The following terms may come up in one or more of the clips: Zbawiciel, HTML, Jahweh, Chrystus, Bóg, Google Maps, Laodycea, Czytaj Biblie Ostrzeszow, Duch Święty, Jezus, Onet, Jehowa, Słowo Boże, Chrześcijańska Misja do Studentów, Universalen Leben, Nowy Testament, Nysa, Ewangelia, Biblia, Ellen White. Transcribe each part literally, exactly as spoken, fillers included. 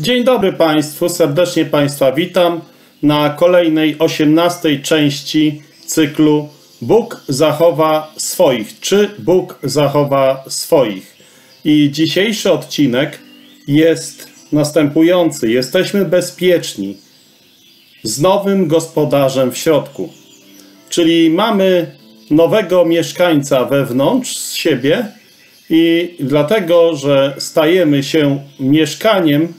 Dzień dobry Państwu, serdecznie Państwa witam na kolejnej osiemnastej części cyklu Bóg zachowa swoich, czy Bóg zachowa swoich. I dzisiejszy odcinek jest następujący. Jesteśmy bezpieczni z nowym gospodarzem w środku. Czyli mamy nowego mieszkańca wewnątrz z siebie i dlatego, że stajemy się mieszkaniem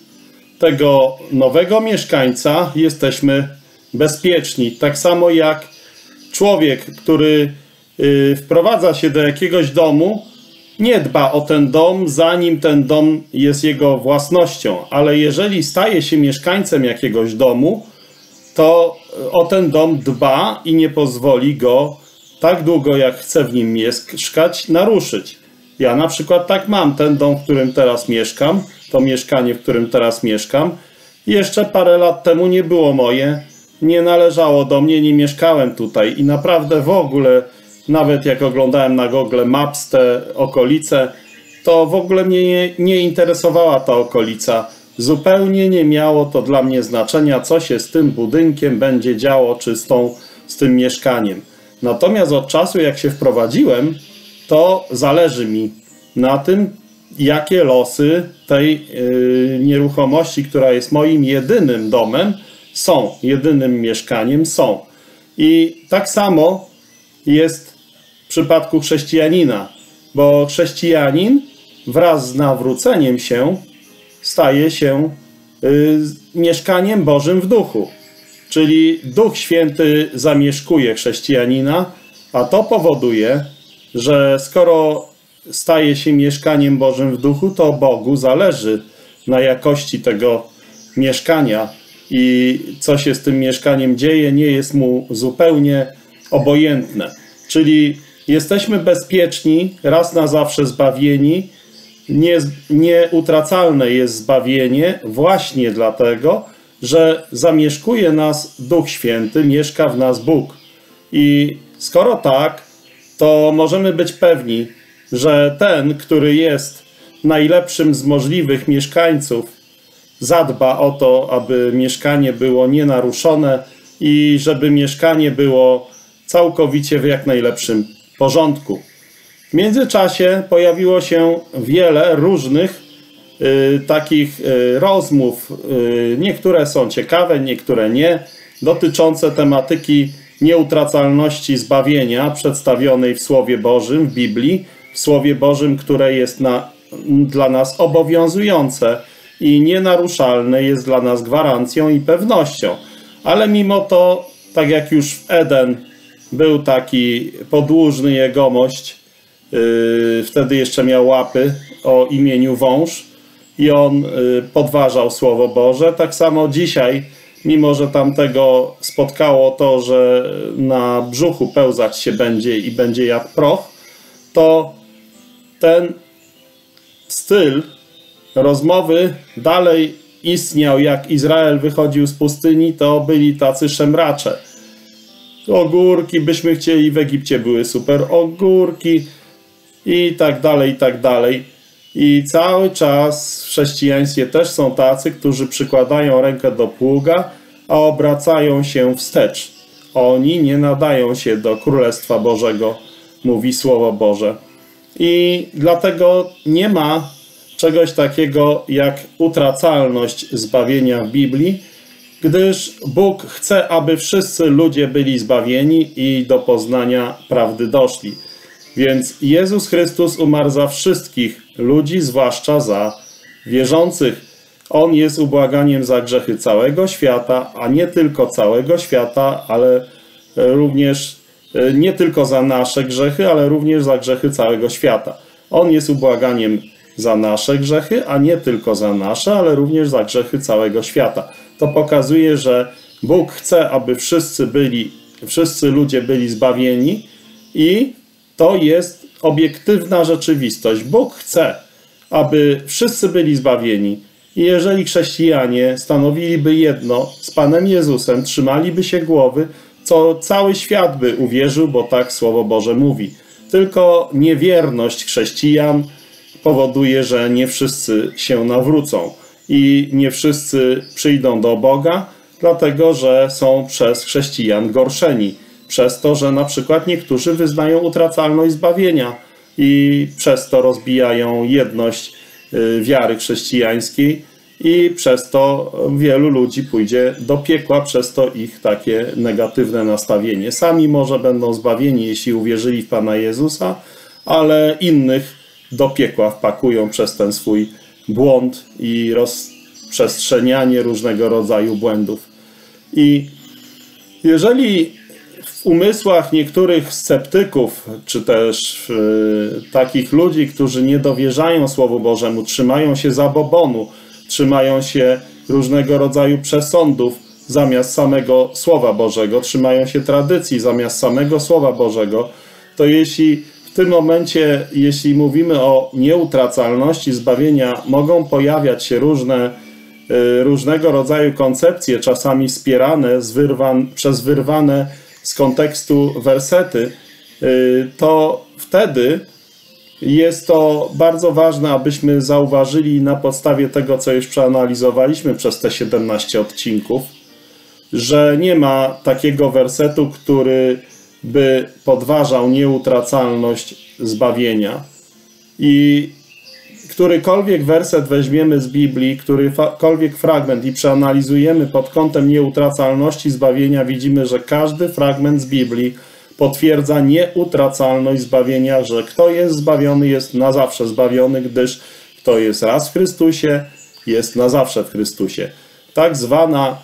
tego nowego mieszkańca, jesteśmy bezpieczni. Tak samo jak człowiek, który wprowadza się do jakiegoś domu, nie dba o ten dom, zanim ten dom jest jego własnością. Ale jeżeli staje się mieszkańcem jakiegoś domu, to o ten dom dba i nie pozwoli go tak długo, jak chce w nim mieszkać, naruszyć. Ja na przykład tak mam. Ten dom, w którym teraz mieszkam, to mieszkanie, w którym teraz mieszkam, jeszcze parę lat temu nie było moje, nie należało do mnie, nie mieszkałem tutaj i naprawdę w ogóle, nawet jak oglądałem na Google Maps te okolice, to w ogóle mnie nie, nie interesowała ta okolica. Zupełnie nie miało to dla mnie znaczenia, co się z tym budynkiem będzie działo, czy z, tą, z tym mieszkaniem. Natomiast od czasu, jak się wprowadziłem, to zależy mi na tym, jakie losy tej yy, nieruchomości, która jest moim jedynym domem, są, jedynym mieszkaniem są. I tak samo jest w przypadku chrześcijanina, bo chrześcijanin wraz z nawróceniem się staje się yy, mieszkaniem Bożym w duchu. Czyli Duch Święty zamieszkuje chrześcijanina, a to powoduje, że skoro staje się mieszkaniem Bożym w duchu, to Bogu zależy na jakości tego mieszkania i co się z tym mieszkaniem dzieje, nie jest mu zupełnie obojętne. Czyli jesteśmy bezpieczni, raz na zawsze zbawieni, nie, nieutracalne jest zbawienie właśnie dlatego, że zamieszkuje nas Duch Święty, mieszka w nas Bóg. I skoro tak, to możemy być pewni, że ten, który jest najlepszym z możliwych mieszkańców, zadba o to, aby mieszkanie było nienaruszone i żeby mieszkanie było całkowicie w jak najlepszym porządku. W międzyczasie pojawiło się wiele różnych y, takich y, rozmów, y, niektóre są ciekawe, niektóre nie, dotyczące tematyki nieutracalności zbawienia przedstawionej w Słowie Bożym, w Biblii, w Słowie Bożym, które jest na, dla nas obowiązujące i nienaruszalne, jest dla nas gwarancją i pewnością. Ale mimo to, tak jak już w Eden był taki podłużny jegomość, yy, wtedy jeszcze miał łapy, o imieniu wąż, i on yy, podważał Słowo Boże, tak samo dzisiaj, mimo że tamtego spotkało to, że na brzuchu pełzać się będzie i będzie jak proch, to ten styl rozmowy dalej istniał. Jak Izrael wychodził z pustyni, to byli tacy szemracze. Ogórki byśmy chcieli, w Egipcie były super ogórki i tak dalej, i tak dalej. I cały czas w chrześcijaństwie też są tacy, którzy przykładają rękę do pługa, a obracają się wstecz. Oni nie nadają się do Królestwa Bożego, mówi Słowo Boże. I dlatego nie ma czegoś takiego jak utracalność zbawienia w Biblii, gdyż Bóg chce, aby wszyscy ludzie byli zbawieni i do poznania prawdy doszli. Więc Jezus Chrystus umarł za wszystkich ludzi, zwłaszcza za wierzących. On jest ubłaganiem za grzechy całego świata, a nie tylko całego świata, ale również nie tylko za nasze grzechy, ale również za grzechy całego świata. On jest ubłaganiem za nasze grzechy, a nie tylko za nasze, ale również za grzechy całego świata. To pokazuje, że Bóg chce, aby wszyscy byli, wszyscy ludzie byli zbawieni i to jest obiektywna rzeczywistość. Bóg chce, aby wszyscy byli zbawieni. I jeżeli chrześcijanie stanowiliby jedno z Panem Jezusem, trzymaliby się głowy, co cały świat by uwierzył, bo tak Słowo Boże mówi. Tylko niewierność chrześcijan powoduje, że nie wszyscy się nawrócą. i nie wszyscy przyjdą do Boga, dlatego że są przez chrześcijan gorszeni. Przez to, że na przykład niektórzy wyznają utracalność zbawienia i przez to rozbijają jedność wiary chrześcijańskiej i przez to wielu ludzi pójdzie do piekła, przez to ich takie negatywne nastawienie. Sami może będą zbawieni, jeśli uwierzyli w Pana Jezusa, ale innych do piekła wpakują przez ten swój błąd i rozprzestrzenianie różnego rodzaju błędów. I jeżeli w umysłach niektórych sceptyków, czy też yy, takich ludzi, którzy nie dowierzają Słowu Bożemu, trzymają się zabobonu, trzymają się różnego rodzaju przesądów zamiast samego Słowa Bożego, trzymają się tradycji zamiast samego Słowa Bożego, to jeśli w tym momencie, jeśli mówimy o nieutracalności zbawienia, mogą pojawiać się różne, yy, różnego rodzaju koncepcje, czasami wspierane z wyrwan, przez wyrwane z kontekstu wersety, to wtedy jest to bardzo ważne, abyśmy zauważyli na podstawie tego, co już przeanalizowaliśmy przez te siedemnaście odcinków, że nie ma takiego wersetu, który by podważał nieutracalność zbawienia. I którykolwiek werset weźmiemy z Biblii, którykolwiek fragment i przeanalizujemy pod kątem nieutracalności zbawienia, widzimy, że każdy fragment z Biblii potwierdza nieutracalność zbawienia, że kto jest zbawiony, jest na zawsze zbawiony, gdyż kto jest raz w Chrystusie, jest na zawsze w Chrystusie. Tak zwana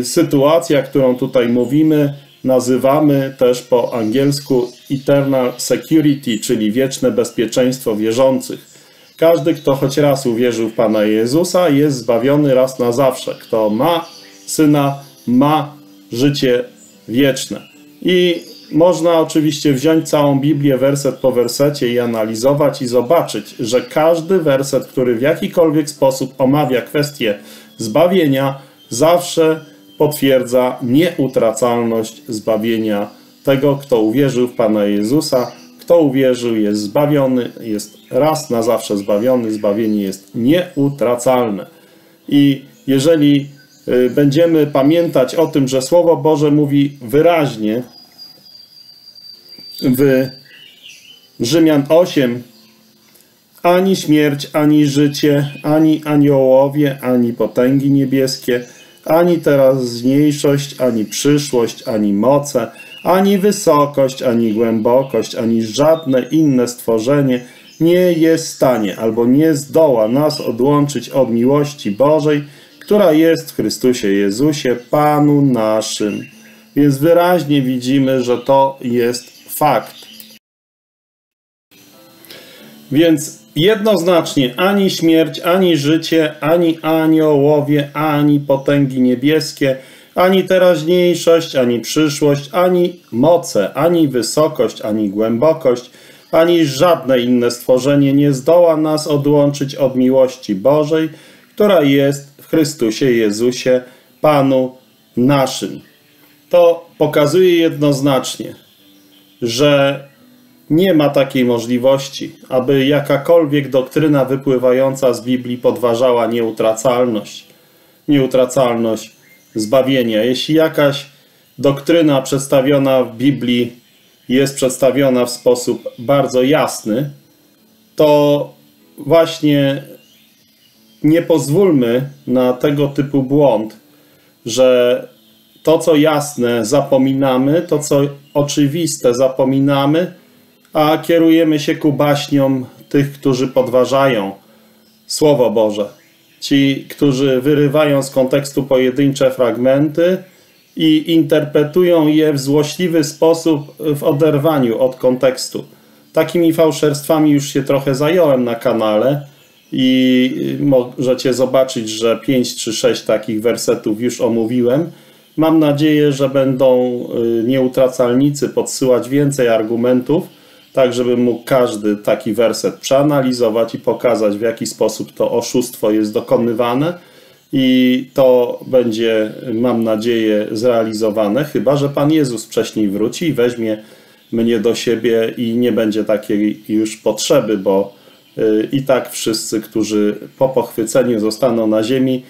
y, sytuacja, którą tutaj mówimy, nazywamy też po angielsku eternal security, czyli wieczne bezpieczeństwo wierzących. Każdy, kto choć raz uwierzył w Pana Jezusa, jest zbawiony raz na zawsze. Kto ma Syna, ma życie wieczne. I można oczywiście wziąć całą Biblię werset po wersecie i analizować i zobaczyć, że każdy werset, który w jakikolwiek sposób omawia kwestię zbawienia, zawsze potwierdza nieutracalność zbawienia tego, kto uwierzył w Pana Jezusa. Kto uwierzył, jest zbawiony, jest raz na zawsze zbawiony, zbawienie jest nieutracalne. I jeżeli będziemy pamiętać o tym, że Słowo Boże mówi wyraźnie w Rzymian osiem, ani śmierć, ani życie, ani aniołowie, ani potęgi niebieskie, ani teraźniejszość, ani przyszłość, ani moce, ani wysokość, ani głębokość, ani żadne inne stworzenie nie jest w stanie albo nie zdoła nas odłączyć od miłości Bożej, która jest w Chrystusie Jezusie, Panu naszym. Więc wyraźnie widzimy, że to jest fakt. Więc jednoznacznie ani śmierć, ani życie, ani aniołowie, ani potęgi niebieskie, ani teraźniejszość, ani przyszłość, ani moce, ani wysokość, ani głębokość, ani żadne inne stworzenie nie zdoła nas odłączyć od miłości Bożej, która jest w Chrystusie Jezusie, Panu naszym. To pokazuje jednoznacznie, że nie ma takiej możliwości, aby jakakolwiek doktryna wypływająca z Biblii podważała nieutracalność. Nieutracalność zbawienia. Jeśli jakaś doktryna przedstawiona w Biblii jest przedstawiona w sposób bardzo jasny, to właśnie nie pozwólmy na tego typu błąd, że to, co jasne, zapominamy, to, co oczywiste, zapominamy, a kierujemy się ku baśniom tych, którzy podważają Słowo Boże. Ci, którzy wyrywają z kontekstu pojedyncze fragmenty i interpretują je w złośliwy sposób w oderwaniu od kontekstu. Takimi fałszerstwami już się trochę zająłem na kanale i możecie zobaczyć, że pięć czy sześć takich wersetów już omówiłem. Mam nadzieję, że będą nieutracalnicy podsyłać więcej argumentów, tak żeby mógł każdy taki werset przeanalizować i pokazać, w jaki sposób to oszustwo jest dokonywane i to będzie, mam nadzieję, zrealizowane, chyba że Pan Jezus wcześniej wróci i weźmie mnie do siebie i nie będzie takiej już potrzeby, bo I tak wszyscy, którzy po pochwyceniu zostaną na ziemi,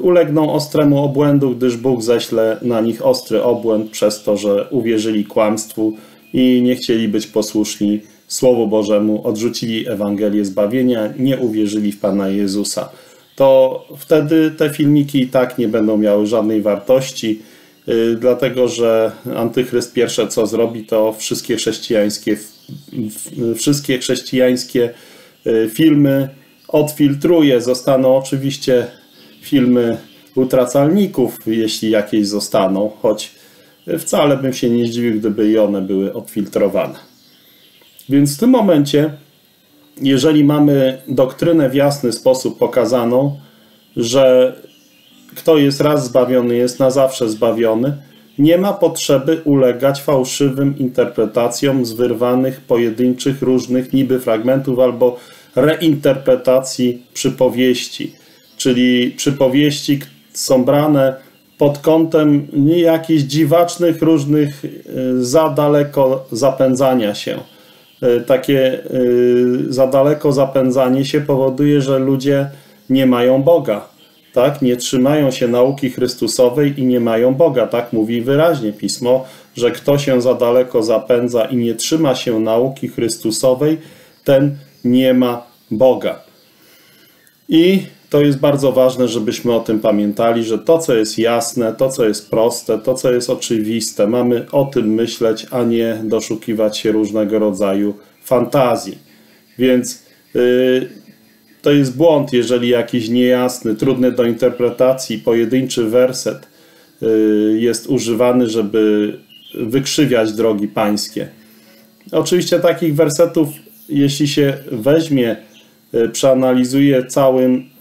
ulegną ostremu obłędu, gdyż Bóg ześle na nich ostry obłęd przez to, że uwierzyli kłamstwu i nie chcieli być posłuszni Słowu Bożemu, odrzucili Ewangelię zbawienia, nie uwierzyli w Pana Jezusa. To wtedy te filmiki i tak nie będą miały żadnej wartości, dlatego że antychryst pierwsze co zrobi, to wszystkie chrześcijańskie, wszystkie chrześcijańskie filmy odfiltruje. Zostaną oczywiście filmy utracalników, jeśli jakieś zostaną, choć wcale bym się nie zdziwił, gdyby i one były odfiltrowane. Więc w tym momencie, jeżeli mamy doktrynę w jasny sposób pokazaną, że kto jest raz zbawiony, jest na zawsze zbawiony, nie ma potrzeby ulegać fałszywym interpretacjom z wyrwanych, pojedynczych, różnych niby fragmentów albo reinterpretacji przypowieści. Czyli przypowieści są brane pod kątem jakichś dziwacznych, różnych za daleko zapędzania się. Takie za daleko zapędzanie się powoduje, że ludzie nie mają Boga. Tak? Nie trzymają się nauki Chrystusowej i nie mają Boga. Tak mówi wyraźnie Pismo, że kto się za daleko zapędza i nie trzyma się nauki Chrystusowej, ten nie ma Boga. I to jest bardzo ważne, żebyśmy o tym pamiętali, że to, co jest jasne, to, co jest proste, to, co jest oczywiste, mamy o tym myśleć, a nie doszukiwać się różnego rodzaju fantazji. Więc yy, to jest błąd, jeżeli jakiś niejasny, trudny do interpretacji, pojedynczy werset yy, jest używany, żeby wykrzywiać drogi pańskie. Oczywiście takich wersetów, jeśli się weźmie, yy, przeanalizuje całym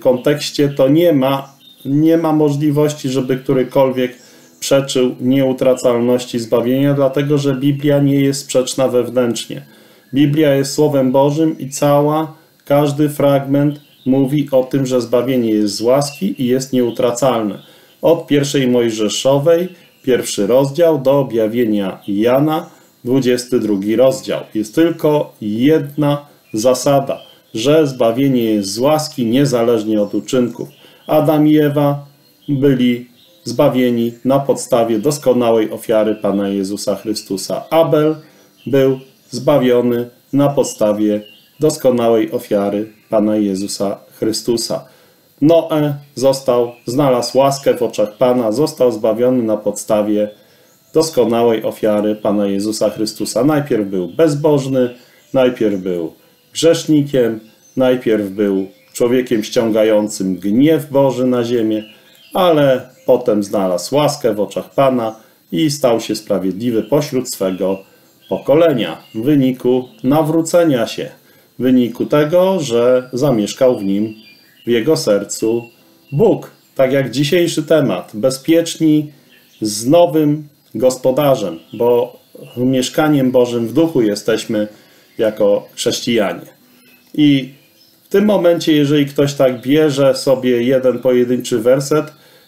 kontekście, to nie ma, nie ma możliwości, żeby którykolwiek przeczył nieutracalności zbawienia, dlatego że Biblia nie jest sprzeczna wewnętrznie. Biblia jest Słowem Bożym i cała, każdy fragment mówi o tym, że zbawienie jest z łaski i jest nieutracalne. Od pierwszej Mojżeszowej, pierwszy rozdział, do objawienia Jana, dwudziesty drugi rozdział. Jest tylko jedna zasada, że zbawienie jest z łaski niezależnie od uczynków. Adam i Ewa byli zbawieni na podstawie doskonałej ofiary Pana Jezusa Chrystusa. Abel był zbawiony na podstawie doskonałej ofiary Pana Jezusa Chrystusa. Noe został, znalazł łaskę w oczach Pana, został zbawiony na podstawie doskonałej ofiary Pana Jezusa Chrystusa. Najpierw był bezbożny, najpierw był grzesznikiem, najpierw był człowiekiem ściągającym gniew Boży na ziemię, ale potem znalazł łaskę w oczach Pana i stał się sprawiedliwy pośród swego pokolenia w wyniku nawrócenia się, w wyniku tego, że zamieszkał w nim, w jego sercu Bóg. Tak jak dzisiejszy temat, bezpieczni z nowym gospodarzem, bo mieszkaniem Bożym w duchu jesteśmy jako chrześcijanie. I w tym momencie, jeżeli ktoś tak bierze sobie jeden pojedynczy werset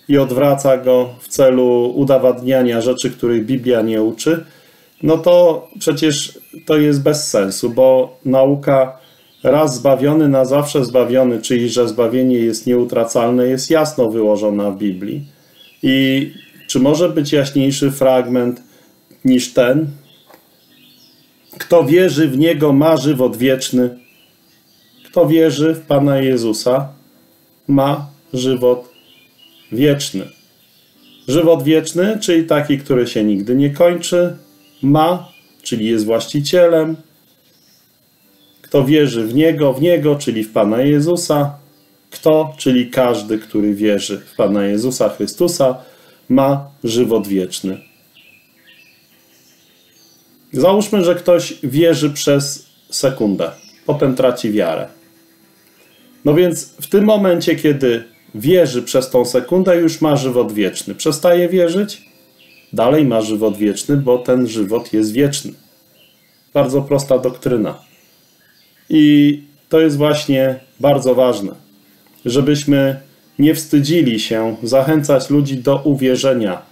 i odwraca go w celu udowadniania rzeczy, których Biblia nie uczy, no to przecież to jest bez sensu, bo nauka raz zbawiony, na zawsze zbawiony, czyli że zbawienie jest nieutracalne, jest jasno wyłożona w Biblii. I czy może być jaśniejszy fragment niż ten? Kto wierzy w Niego, ma żywot wieczny. Kto wierzy w Pana Jezusa, ma żywot wieczny. Żywot wieczny, czyli taki, który się nigdy nie kończy, ma, czyli jest właścicielem. Kto wierzy w Niego, w Niego, czyli w Pana Jezusa. Kto, czyli każdy, który wierzy w Pana Jezusa Chrystusa, ma żywot wieczny. Załóżmy, że ktoś wierzy przez sekundę, potem traci wiarę. No więc w tym momencie, kiedy wierzy przez tą sekundę, już ma żywot wieczny. Przestaje wierzyć, dalej ma żywot wieczny, bo ten żywot jest wieczny. Bardzo prosta doktryna. I to jest właśnie bardzo ważne, żebyśmy nie wstydzili się zachęcać ludzi do uwierzenia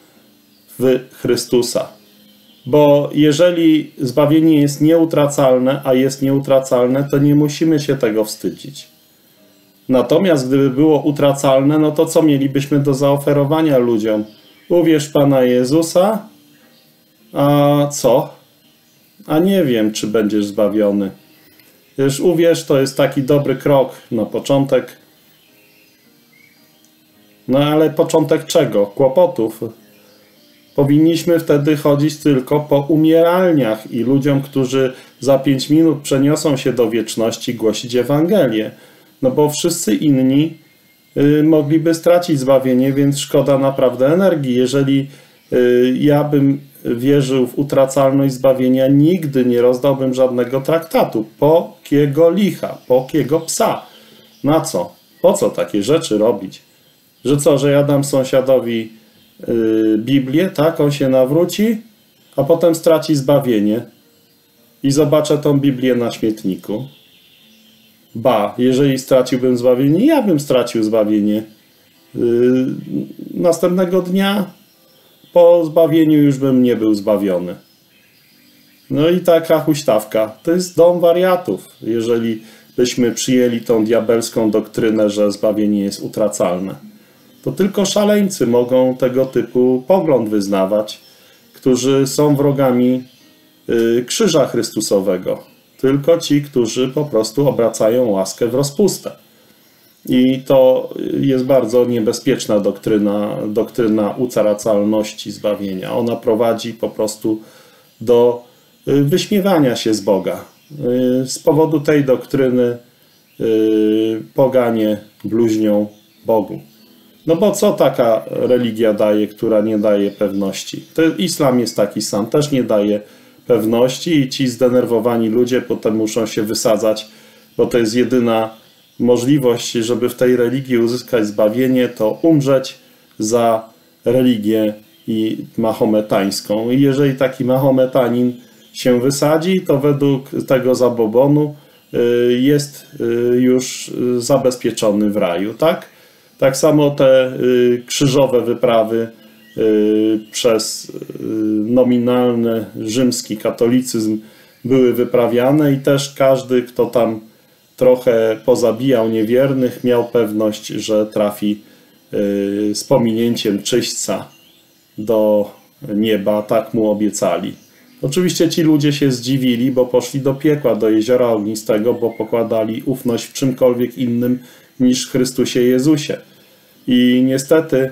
w Chrystusa. Bo jeżeli zbawienie jest nieutracalne, a jest nieutracalne, to nie musimy się tego wstydzić. Natomiast gdyby było utracalne, no to co mielibyśmy do zaoferowania ludziom? Uwierz Pana Jezusa, a co? A nie wiem, czy będziesz zbawiony. Wiesz, uwierz, to jest taki dobry krok na początek. No ale początek czego? Kłopotów. Powinniśmy wtedy chodzić tylko po umieralniach i ludziom, którzy za pięć minut przeniosą się do wieczności, głosić Ewangelię. No bo wszyscy inni y, mogliby stracić zbawienie, więc szkoda naprawdę energii. Jeżeli y, ja bym wierzył w utracalność zbawienia, nigdy nie rozdałbym żadnego traktatu. Po kiego licha, po kiego psa. Na co? Po co takie rzeczy robić? Że co, że ja dam sąsiadowi y, Biblię, tak? On się nawróci, a potem straci zbawienie i zobaczę tą Biblię na śmietniku. Ba, jeżeli straciłbym zbawienie, ja bym stracił zbawienie. Yy, następnego dnia po zbawieniu już bym nie był zbawiony. No i taka huśtawka. To jest dom wariatów, jeżeli byśmy przyjęli tą diabelską doktrynę, że zbawienie jest utracalne. To tylko szaleńcy mogą tego typu pogląd wyznawać, którzy są wrogami yy, krzyża Chrystusowego. Tylko ci, którzy po prostu obracają łaskę w rozpustę. I to jest bardzo niebezpieczna doktryna, doktryna utracalności zbawienia. Ona prowadzi po prostu do wyśmiewania się z Boga. Z powodu tej doktryny poganie bluźnią Bogu. No bo co taka religia daje, która nie daje pewności? Islam jest taki sam, też nie daje pewności i ci zdenerwowani ludzie potem muszą się wysadzać, bo to jest jedyna możliwość, żeby w tej religii uzyskać zbawienie, to umrzeć za religię i mahometańską. I jeżeli taki mahometanin się wysadzi, to według tego zabobonu jest już zabezpieczony w raju, tak? Tak samo te krzyżowe wyprawy przez nominalny rzymski katolicyzm były wyprawiane i też każdy, kto tam trochę pozabijał niewiernych, miał pewność, że trafi z pominięciem czyśćca do nieba, tak mu obiecali. Oczywiście ci ludzie się zdziwili, bo poszli do piekła, do jeziora ognistego, bo pokładali ufność w czymkolwiek innym niż Chrystusie Jezusie. I niestety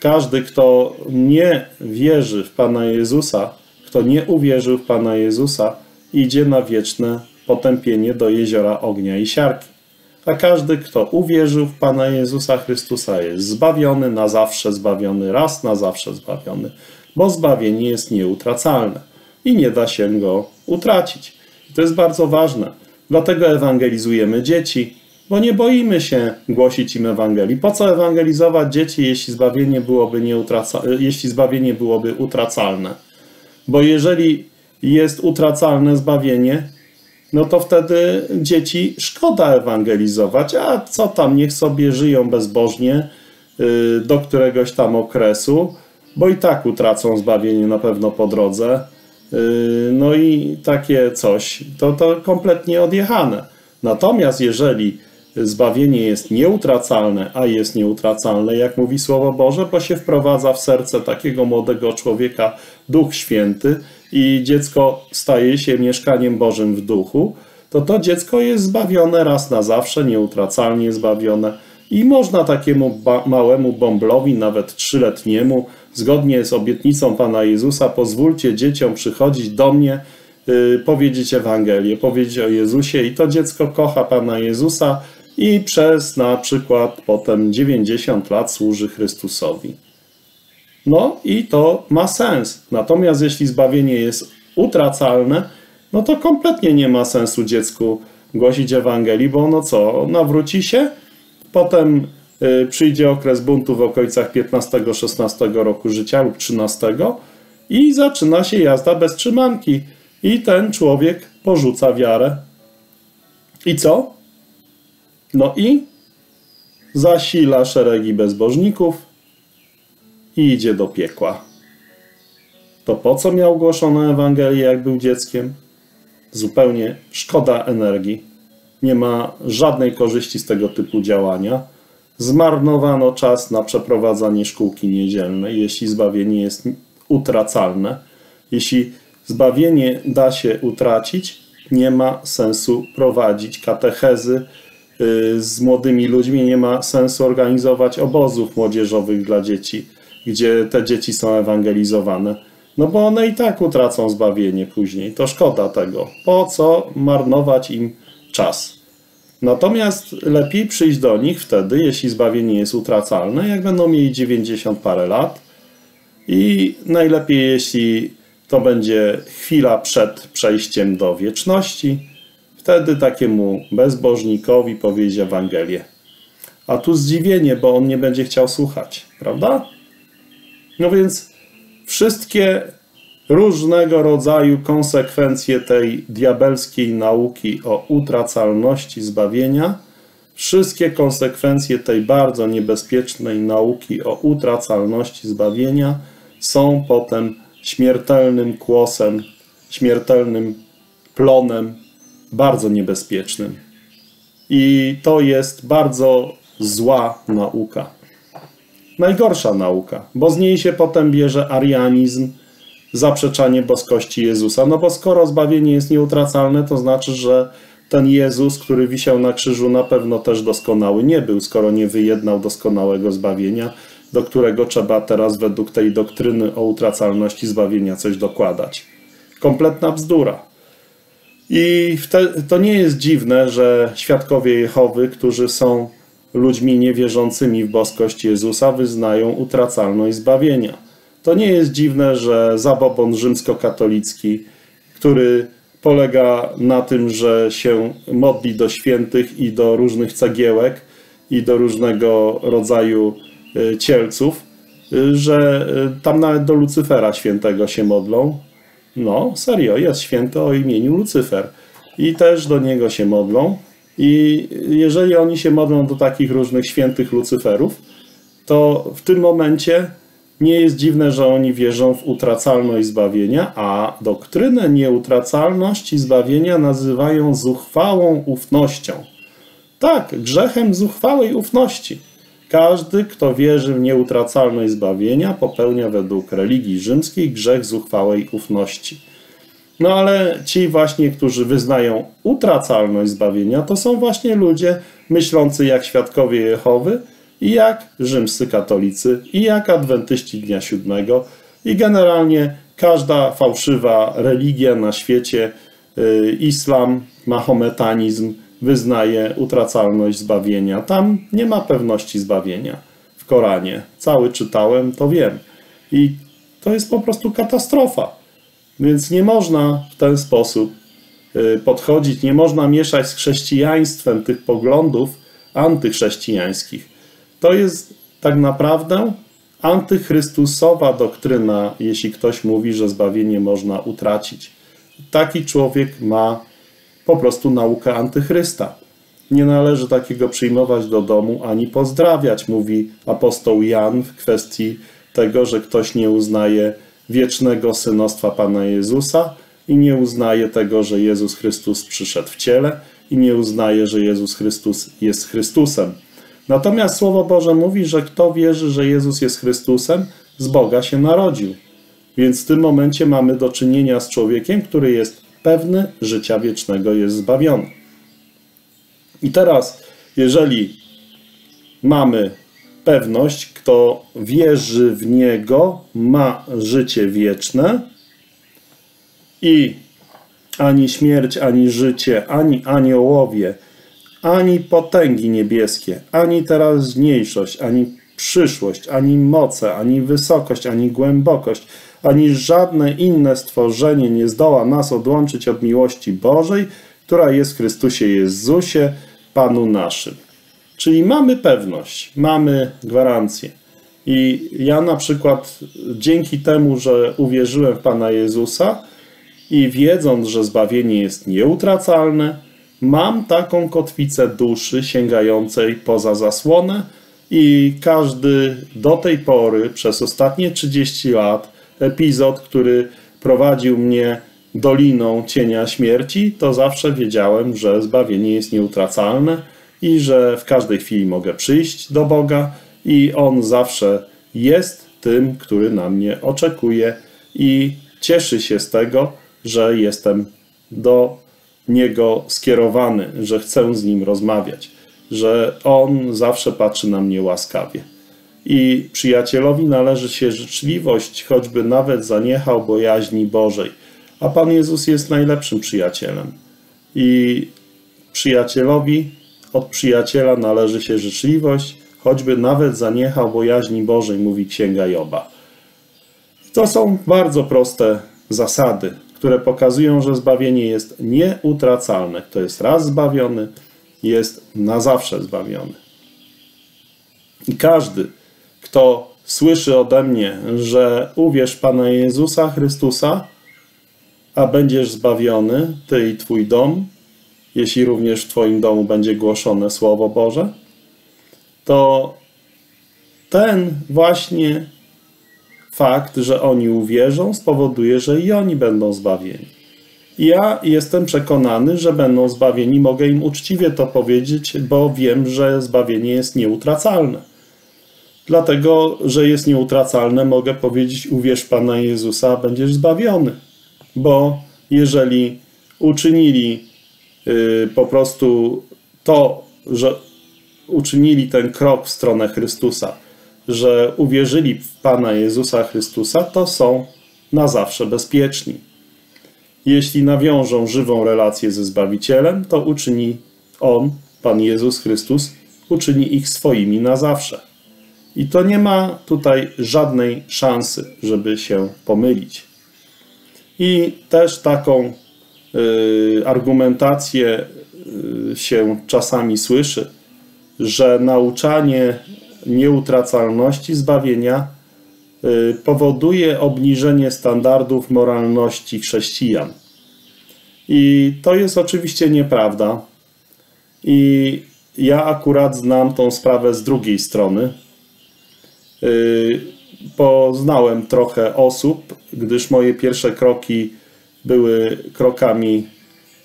każdy, kto nie wierzy w Pana Jezusa, kto nie uwierzył w Pana Jezusa, idzie na wieczne potępienie do jeziora ognia i siarki. A każdy, kto uwierzył w Pana Jezusa Chrystusa, jest zbawiony, na zawsze zbawiony, raz na zawsze zbawiony, bo zbawienie jest nieutracalne i nie da się go utracić. To jest bardzo ważne. Dlatego ewangelizujemy dzieci, bo nie boimy się głosić im Ewangelii. Po co ewangelizować dzieci, jeśli zbawienie byłoby, jeśli zbawienie byłoby utracalne? Bo jeżeli jest utracalne zbawienie, no to wtedy dzieci szkoda ewangelizować, a co tam, niech sobie żyją bezbożnie do któregoś tam okresu, bo i tak utracą zbawienie na pewno po drodze. No i takie coś, to, to kompletnie odjechane. Natomiast jeżeli zbawienie jest nieutracalne, a jest nieutracalne, jak mówi Słowo Boże, bo się wprowadza w serce takiego młodego człowieka Duch Święty i dziecko staje się mieszkaniem Bożym w duchu, to to dziecko jest zbawione raz na zawsze, nieutracalnie zbawione i można takiemu małemu bąblowi, nawet trzyletniemu, zgodnie z obietnicą Pana Jezusa, pozwólcie dzieciom przychodzić do mnie, powiedzieć Ewangelię, powiedzieć o Jezusie i to dziecko kocha Pana Jezusa i przez na przykład potem dziewięćdziesiąt lat służy Chrystusowi. No i to ma sens. Natomiast jeśli zbawienie jest utracalne, no to kompletnie nie ma sensu dziecku głosić Ewangelii, bo ono co, nawróci się, potem przyjdzie okres buntu w okolicach piętnastego, szesnastego roku życia lub trzynastego i zaczyna się jazda bez trzymanki. I ten człowiek porzuca wiarę. I co? No i zasila szeregi bezbożników i idzie do piekła. to po co miał głoszoną Ewangelię, jak był dzieckiem? Zupełnie szkoda energii. Nie ma żadnej korzyści z tego typu działania. Zmarnowano czas na przeprowadzanie szkółki niedzielnej, jeśli zbawienie jest utracalne. Jeśli zbawienie da się utracić, nie ma sensu prowadzić katechezy z młodymi ludźmi, nie ma sensu organizować obozów młodzieżowych dla dzieci, gdzie te dzieci są ewangelizowane. No bo one i tak utracą zbawienie później. To szkoda tego. Po co marnować im czas? Natomiast lepiej przyjść do nich wtedy, jeśli zbawienie jest utracalne, jak będą mieli dziewięćdziesiąt parę lat. I najlepiej, jeśli to będzie chwila przed przejściem do wieczności, wtedy takiemu bezbożnikowi powiedzieć Ewangelię. A tu zdziwienie, bo on nie będzie chciał słuchać, prawda? No więc wszystkie różnego rodzaju konsekwencje tej diabelskiej nauki o utracalności zbawienia, wszystkie konsekwencje tej bardzo niebezpiecznej nauki o utracalności zbawienia są potem śmiertelnym kłosem, śmiertelnym plonem, bardzo niebezpiecznym. I to jest bardzo zła nauka. Najgorsza nauka, bo z niej się potem bierze arianizm, zaprzeczanie boskości Jezusa. No bo skoro zbawienie jest nieutracalne, to znaczy, że ten Jezus, który wisiał na krzyżu, na pewno też doskonały nie był, skoro nie wyjednał doskonałego zbawienia, do którego trzeba teraz według tej doktryny o utracalności zbawienia coś dokładać. Kompletna bzdura. I to nie jest dziwne, że świadkowie Jehowy, którzy są ludźmi niewierzącymi w boskość Jezusa, wyznają utracalność zbawienia. To nie jest dziwne, że zabobon rzymskokatolicki, który polega na tym, że się modli do świętych i do różnych cegiełek i do różnego rodzaju cielców, że tam nawet do Lucyfera świętego się modlą. No, serio, jest święty o imieniu Lucyfer i też do niego się modlą. I jeżeli oni się modlą do takich różnych świętych Lucyferów, to w tym momencie nie jest dziwne, że oni wierzą w utracalność zbawienia, a doktrynę nieutracalności zbawienia nazywają zuchwałą ufnością. Tak, grzechem zuchwałej ufności. Każdy, kto wierzy w nieutracalność zbawienia, popełnia według religii rzymskiej grzech zuchwałej ufności. No ale ci właśnie, którzy wyznają utracalność zbawienia, to są właśnie ludzie myślący jak świadkowie Jehowy, i jak rzymscy katolicy, i jak adwentyści Dnia Siódmego, i generalnie każda fałszywa religia na świecie, yy, islam, mahometanizm, wyznaje utracalność zbawienia. Tam nie ma pewności zbawienia w Koranie. Cały czytałem, to wiem. I to jest po prostu katastrofa. Więc nie można w ten sposób yy, podchodzić, nie można mieszać z chrześcijaństwem tych poglądów antychrześcijańskich. To jest tak naprawdę antychrystusowa doktryna, jeśli ktoś mówi, że zbawienie można utracić. Taki człowiek ma po prostu naukę antychrysta. Nie należy takiego przyjmować do domu ani pozdrawiać, mówi apostoł Jan w kwestii tego, że ktoś nie uznaje wiecznego synostwa Pana Jezusa i nie uznaje tego, że Jezus Chrystus przyszedł w ciele i nie uznaje, że Jezus Chrystus jest Chrystusem. Natomiast Słowo Boże mówi, że kto wierzy, że Jezus jest Chrystusem, z Boga się narodził. Więc w tym momencie mamy do czynienia z człowiekiem, który jest pewny życia wiecznego, jest zbawiony. I teraz, jeżeli mamy pewność, kto wierzy w Niego, ma życie wieczne i ani śmierć, ani życie, ani aniołowie, ani potęgi niebieskie, ani teraźniejszość, ani przyszłość, ani moce, ani wysokość, ani głębokość, ani żadne inne stworzenie nie zdoła nas odłączyć od miłości Bożej, która jest w Chrystusie Jezusie, Panu naszym. Czyli mamy pewność, mamy gwarancję. I ja na przykład dzięki temu, że uwierzyłem w Pana Jezusa i wiedząc, że zbawienie jest nieutracalne, mam taką kotwicę duszy sięgającej poza zasłonę i każdy do tej pory przez ostatnie trzydzieści lat epizod, który prowadził mnie doliną cienia śmierci, to zawsze wiedziałem, że zbawienie jest nieutracalne i że w każdej chwili mogę przyjść do Boga i On zawsze jest tym, który na mnie oczekuje i cieszy się z tego, że jestem do Niego skierowany, że chcę z Nim rozmawiać, że On zawsze patrzy na mnie łaskawie. I przyjacielowi należy się życzliwość, choćby nawet zaniechał bojaźni Bożej. A Pan Jezus jest najlepszym przyjacielem. I przyjacielowi, od przyjaciela należy się życzliwość, choćby nawet zaniechał bojaźni Bożej, mówi Księga Joba. To są bardzo proste zasady, które pokazują, że zbawienie jest nieutracalne. Kto jest raz zbawiony, jest na zawsze zbawiony. I każdy, kto słyszy ode mnie, że uwierz Pana Jezusa Chrystusa, a będziesz zbawiony, ty i twój dom, jeśli również w twoim domu będzie głoszone Słowo Boże, to ten właśnie fakt, że oni uwierzą, spowoduje, że i oni będą zbawieni. Ja jestem przekonany, że będą zbawieni. Mogę im uczciwie to powiedzieć, bo wiem, że zbawienie jest nieutracalne. Dlatego, że jest nieutracalne, mogę powiedzieć: uwierz Pana Jezusa, a będziesz zbawiony. Bo jeżeli uczynili yy, po prostu to, że uczynili ten krok w stronę Chrystusa, że uwierzyli w Pana Jezusa Chrystusa, to są na zawsze bezpieczni. Jeśli nawiążą żywą relację ze Zbawicielem, to uczyni On, Pan Jezus Chrystus, uczyni ich swoimi na zawsze. I to nie ma tutaj żadnej szansy, żeby się pomylić. I też taką y, argumentację y, się czasami słyszy, że nauczanie nieutracalności zbawienia y, powoduje obniżenie standardów moralności chrześcijan. I to jest oczywiście nieprawda. I ja akurat znam tą sprawę z drugiej strony. Y, Poznałem trochę osób, gdyż moje pierwsze kroki były krokami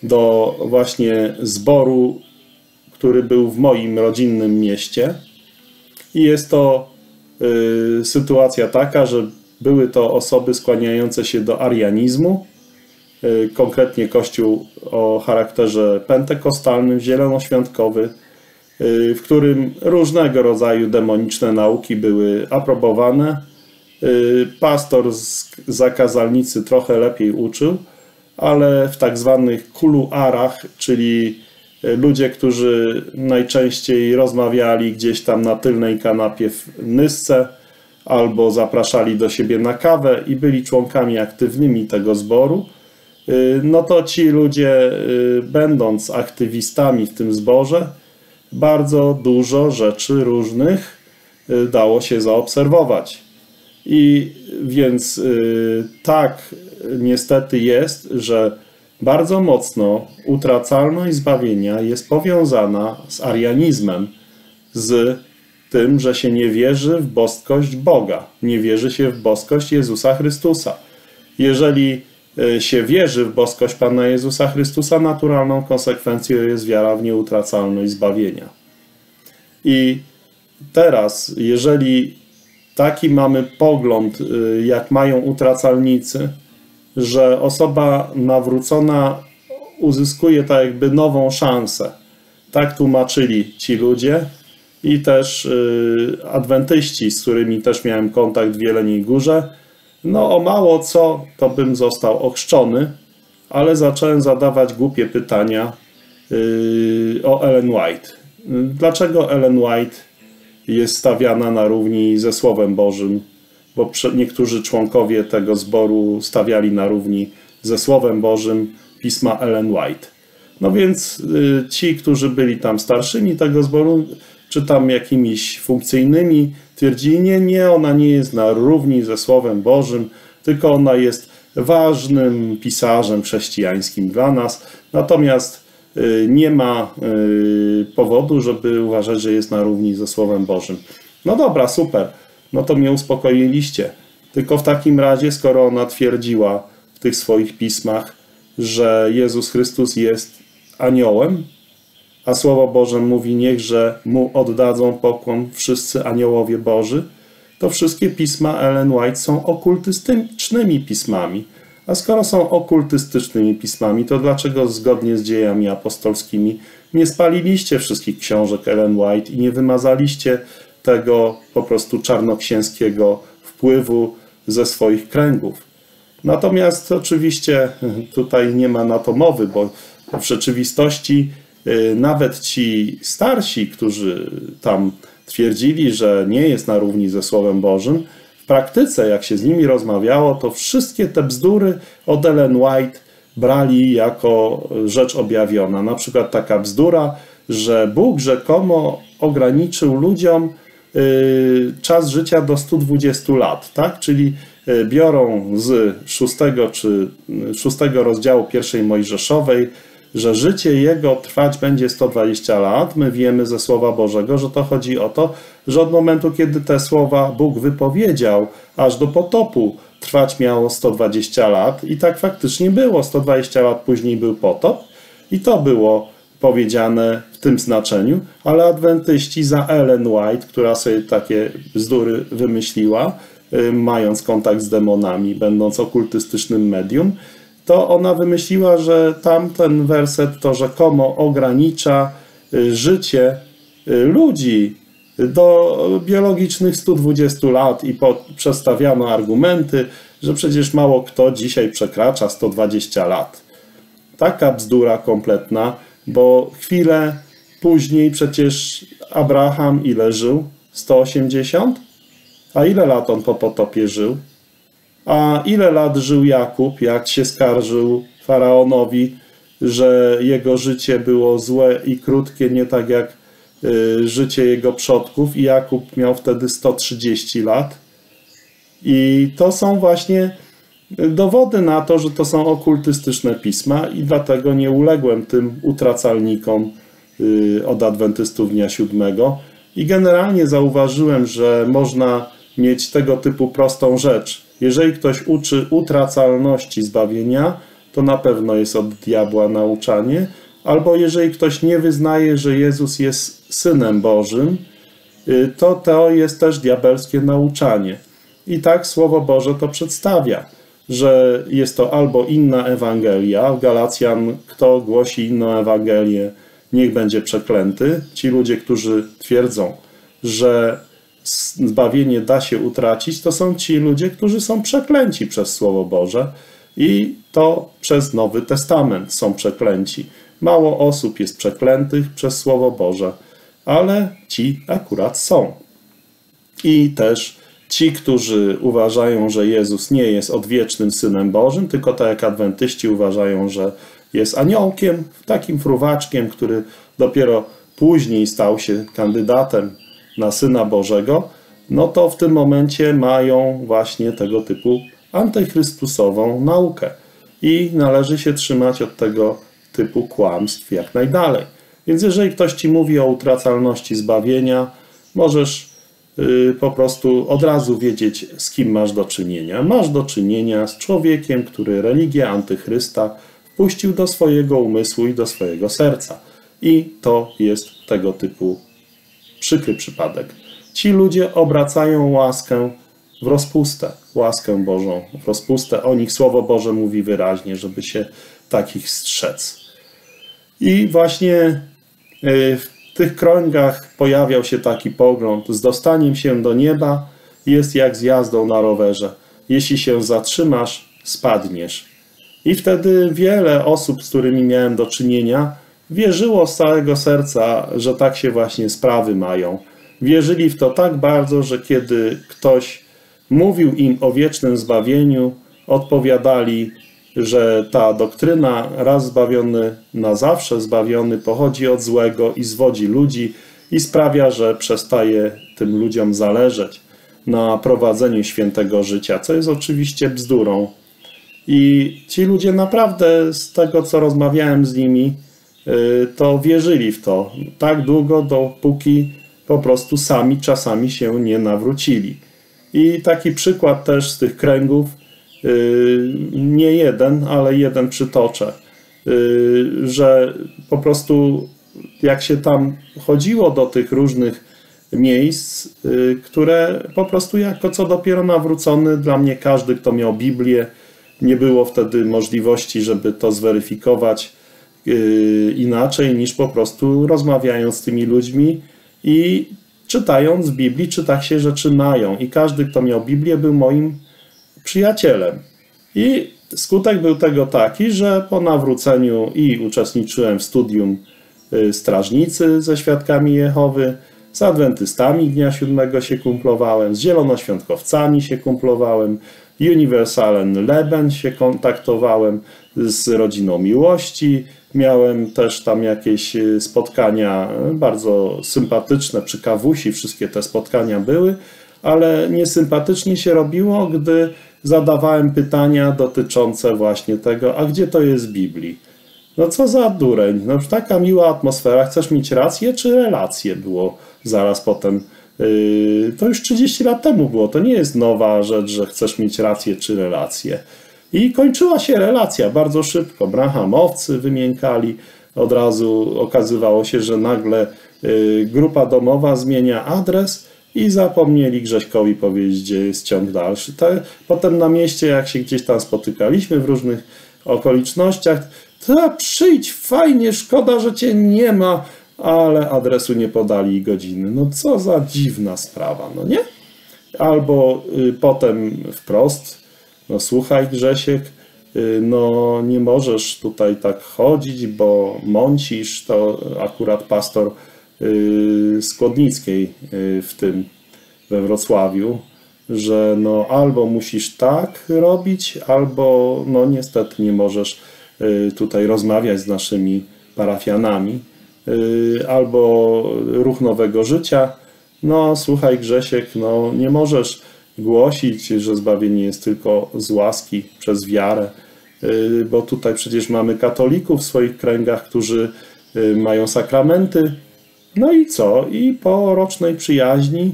do właśnie zboru, który był w moim rodzinnym mieście. I jest to y, sytuacja taka, że były to osoby skłaniające się do arianizmu, y, konkretnie kościół o charakterze pentekostalnym, zielonoświątkowy, w którym różnego rodzaju demoniczne nauki były aprobowane. Pastor z zakazalnicy trochę lepiej uczył, ale w tak zwanych kuluarach, czyli ludzie, którzy najczęściej rozmawiali gdzieś tam na tylnej kanapie w Nysce albo zapraszali do siebie na kawę i byli członkami aktywnymi tego zboru, no to ci ludzie, będąc aktywistami w tym zborze, bardzo dużo rzeczy różnych dało się zaobserwować. I więc tak niestety jest, że bardzo mocno utracalność zbawienia jest powiązana z arianizmem, z tym, że się nie wierzy w boskość Boga, nie wierzy się w boskość Jezusa Chrystusa. Jeżeli się wierzy w boskość Pana Jezusa Chrystusa, naturalną konsekwencją jest wiara w nieutracalność zbawienia. I teraz, jeżeli taki mamy pogląd, jak mają utracalnicy, że osoba nawrócona uzyskuje tak jakby nową szansę, tak tłumaczyli ci ludzie i też adwentyści, z którymi też miałem kontakt w Jeleniej Górze, no o mało co to bym został ochrzczony, ale zacząłem zadawać głupie pytania yy, o Ellen White. Dlaczego Ellen White jest stawiana na równi ze Słowem Bożym? Bo niektórzy członkowie tego zboru stawiali na równi ze Słowem Bożym pisma Ellen White. No więc yy, ci, którzy byli tam starszymi tego zboru, czy tam jakimiś funkcyjnymi, twierdzi: nie, nie, ona nie jest na równi ze Słowem Bożym, tylko ona jest ważnym pisarzem chrześcijańskim dla nas, natomiast nie ma powodu, żeby uważać, że jest na równi ze Słowem Bożym. No dobra, super, no to mnie uspokoiliście. Tylko w takim razie, skoro ona twierdziła w tych swoich pismach, że Jezus Chrystus jest aniołem, a Słowo Boże mówi, niechże Mu oddadzą pokłon wszyscy aniołowie Boży, to wszystkie pisma Ellen White są okultystycznymi pismami. A skoro są okultystycznymi pismami, to dlaczego zgodnie z Dziejami Apostolskimi nie spaliliście wszystkich książek Ellen White i nie wymazaliście tego po prostu czarnoksięskiego wpływu ze swoich kręgów? Natomiast oczywiście tutaj nie ma na to mowy, bo w rzeczywistości nawet ci starsi, którzy tam twierdzili, że nie jest na równi ze Słowem Bożym, w praktyce, jak się z nimi rozmawiało, to wszystkie te bzdury od Ellen White brali jako rzecz objawiona. Na przykład taka bzdura, że Bóg rzekomo ograniczył ludziom czas życia do stu dwudziestu lat, tak? Czyli biorą z szóstego czy szóstego rozdziału pierwszej Mojżeszowej, że życie jego trwać będzie sto dwadzieścia lat. My wiemy ze Słowa Bożego, że to chodzi o to, że od momentu, kiedy te słowa Bóg wypowiedział, aż do potopu trwać miało sto dwadzieścia lat i tak faktycznie było. sto dwadzieścia lat później był potop i to było powiedziane w tym znaczeniu, ale adwentyści za Ellen White, która sobie takie bzdury wymyśliła, mając kontakt z demonami, będąc okultystycznym medium, to ona wymyśliła, że tamten werset to rzekomo ogranicza życie ludzi do biologicznych stu dwudziestu lat i po, przedstawiano argumenty, że przecież mało kto dzisiaj przekracza sto dwadzieścia lat. Taka bzdura kompletna, bo chwilę później przecież Abraham ile żył? sto osiemdziesiąt? A ile lat on po potopie żył? A ile lat żył Jakub, jak się skarżył faraonowi, że jego życie było złe i krótkie, nie tak jak y, życie jego przodków, i Jakub miał wtedy sto trzydzieści lat. I to są właśnie dowody na to, że to są okultystyczne pisma i dlatego nie uległem tym utracalnikom y, od adwentystów dnia siódmego. I generalnie zauważyłem, że można mieć tego typu prostą rzecz. Jeżeli ktoś uczy utracalności zbawienia, to na pewno jest od diabła nauczanie, albo jeżeli ktoś nie wyznaje, że Jezus jest Synem Bożym, to to jest też diabelskie nauczanie. I tak Słowo Boże to przedstawia, że jest to albo inna Ewangelia, w Galacjan kto głosi inną Ewangelię, niech będzie przeklęty. Ci ludzie, którzy twierdzą, że zbawienie da się utracić, to są ci ludzie, którzy są przeklęci przez Słowo Boże i to przez Nowy Testament są przeklęci. Mało osób jest przeklętych przez Słowo Boże, ale ci akurat są. I też ci, którzy uważają, że Jezus nie jest odwiecznym Synem Bożym, tylko tak jak adwentyści uważają, że jest aniołkiem, takim fruwaczkiem, który dopiero później stał się kandydatem na Syna Bożego, no to w tym momencie mają właśnie tego typu antychrystusową naukę. I należy się trzymać od tego typu kłamstw jak najdalej. Więc jeżeli ktoś ci mówi o utracalności zbawienia, możesz yy, po prostu od razu wiedzieć, z kim masz do czynienia. Masz do czynienia z człowiekiem, który religię antychrysta wpuścił do swojego umysłu i do swojego serca. I to jest tego typu przykry przypadek. Ci ludzie obracają łaskę w rozpustę, łaskę Bożą w rozpustę. O nich Słowo Boże mówi wyraźnie, żeby się takich strzec. I właśnie w tych krągach pojawiał się taki pogląd: z dostaniem się do nieba jest jak z jazdą na rowerze. Jeśli się zatrzymasz, spadniesz. I wtedy wiele osób, z którymi miałem do czynienia, wierzyło z całego serca, że tak się właśnie sprawy mają. Wierzyli w to tak bardzo, że kiedy ktoś mówił im o wiecznym zbawieniu, odpowiadali, że ta doktryna raz zbawiony, na zawsze zbawiony pochodzi od złego i zwodzi ludzi i sprawia, że przestaje tym ludziom zależeć na prowadzeniu świętego życia, co jest oczywiście bzdurą. I ci ludzie naprawdę, z tego co rozmawiałem z nimi, to wierzyli w to tak długo, dopóki po prostu sami czasami się nie nawrócili. I taki przykład też z tych kręgów, nie jeden, ale jeden przytoczę, że po prostu jak się tam chodziło do tych różnych miejsc, które po prostu jako co dopiero nawrócony, dla mnie każdy, kto miał Biblię, nie było wtedy możliwości, żeby to zweryfikować inaczej niż po prostu rozmawiając z tymi ludźmi i czytając Biblię, czy tak się rzeczy mają. I każdy, kto miał Biblię, był moim przyjacielem. I skutek był tego taki, że po nawróceniu i uczestniczyłem w studium strażnicy ze Świadkami Jehowy, z adwentystami Dnia Siódmego się kumplowałem, z zielonoświątkowcami się kumplowałem, Universalen Leben się kontaktowałem, z Rodziną Miłości. Miałem też tam jakieś spotkania bardzo sympatyczne przy kawusi, wszystkie te spotkania były, ale niesympatycznie się robiło, gdy zadawałem pytania dotyczące właśnie tego, a gdzie to jest w Biblii? No co za dureń, no taka miła atmosfera, chcesz mieć rację czy relację było zaraz potem. Yy, to już trzydzieści lat temu było, to nie jest nowa rzecz, że chcesz mieć rację czy relację. I kończyła się relacja bardzo szybko. Brahamowcy wymiękali, od razu okazywało się, że nagle y, grupa domowa zmienia adres i zapomnieli Grześkowi powiedzieć, gdzie jest ciąg dalszy. Te, potem na mieście, jak się gdzieś tam spotykaliśmy w różnych okolicznościach, to przyjdź, fajnie, szkoda, że cię nie ma, ale adresu nie podali i godziny. No co za dziwna sprawa, no nie? Albo y, potem wprost... No słuchaj, Grzesiek, no nie możesz tutaj tak chodzić, bo mącisz, to akurat pastor z Kłodnickiej w tym, we Wrocławiu, że no albo musisz tak robić, albo no niestety nie możesz tutaj rozmawiać z naszymi parafianami, albo Ruch Nowego Życia, no słuchaj, Grzesiek, no nie możesz głosić, że zbawienie jest tylko z łaski, przez wiarę, bo tutaj przecież mamy katolików w swoich kręgach, którzy mają sakramenty. No i co? I po rocznej przyjaźni,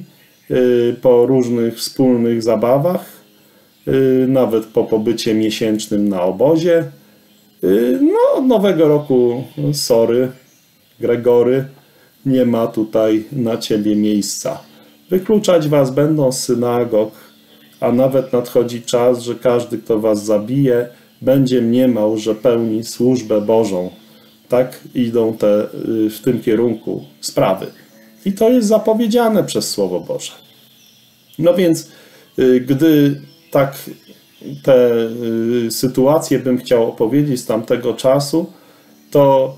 po różnych wspólnych zabawach, nawet po pobycie miesięcznym na obozie, no od nowego roku, sorry, Gregory, nie ma tutaj na ciebie miejsca. Wykluczać was będą z synagog, a nawet nadchodzi czas, że każdy, kto was zabije, będzie mniemał, że pełni służbę Bożą. Tak idą te, w tym kierunku sprawy. I to jest zapowiedziane przez Słowo Boże. No więc, gdy tak te sytuacje bym chciał opowiedzieć z tamtego czasu, to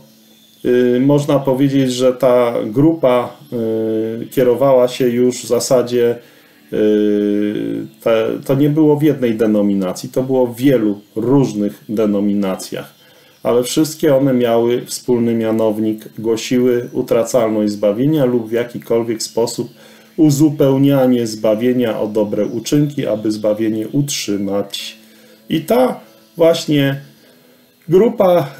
można powiedzieć, że ta grupa kierowała się już w zasadzie, te, to nie było w jednej denominacji, to było w wielu różnych denominacjach, ale wszystkie one miały wspólny mianownik, głosiły utracalność zbawienia lub w jakikolwiek sposób uzupełnianie zbawienia o dobre uczynki, aby zbawienie utrzymać. I ta właśnie grupa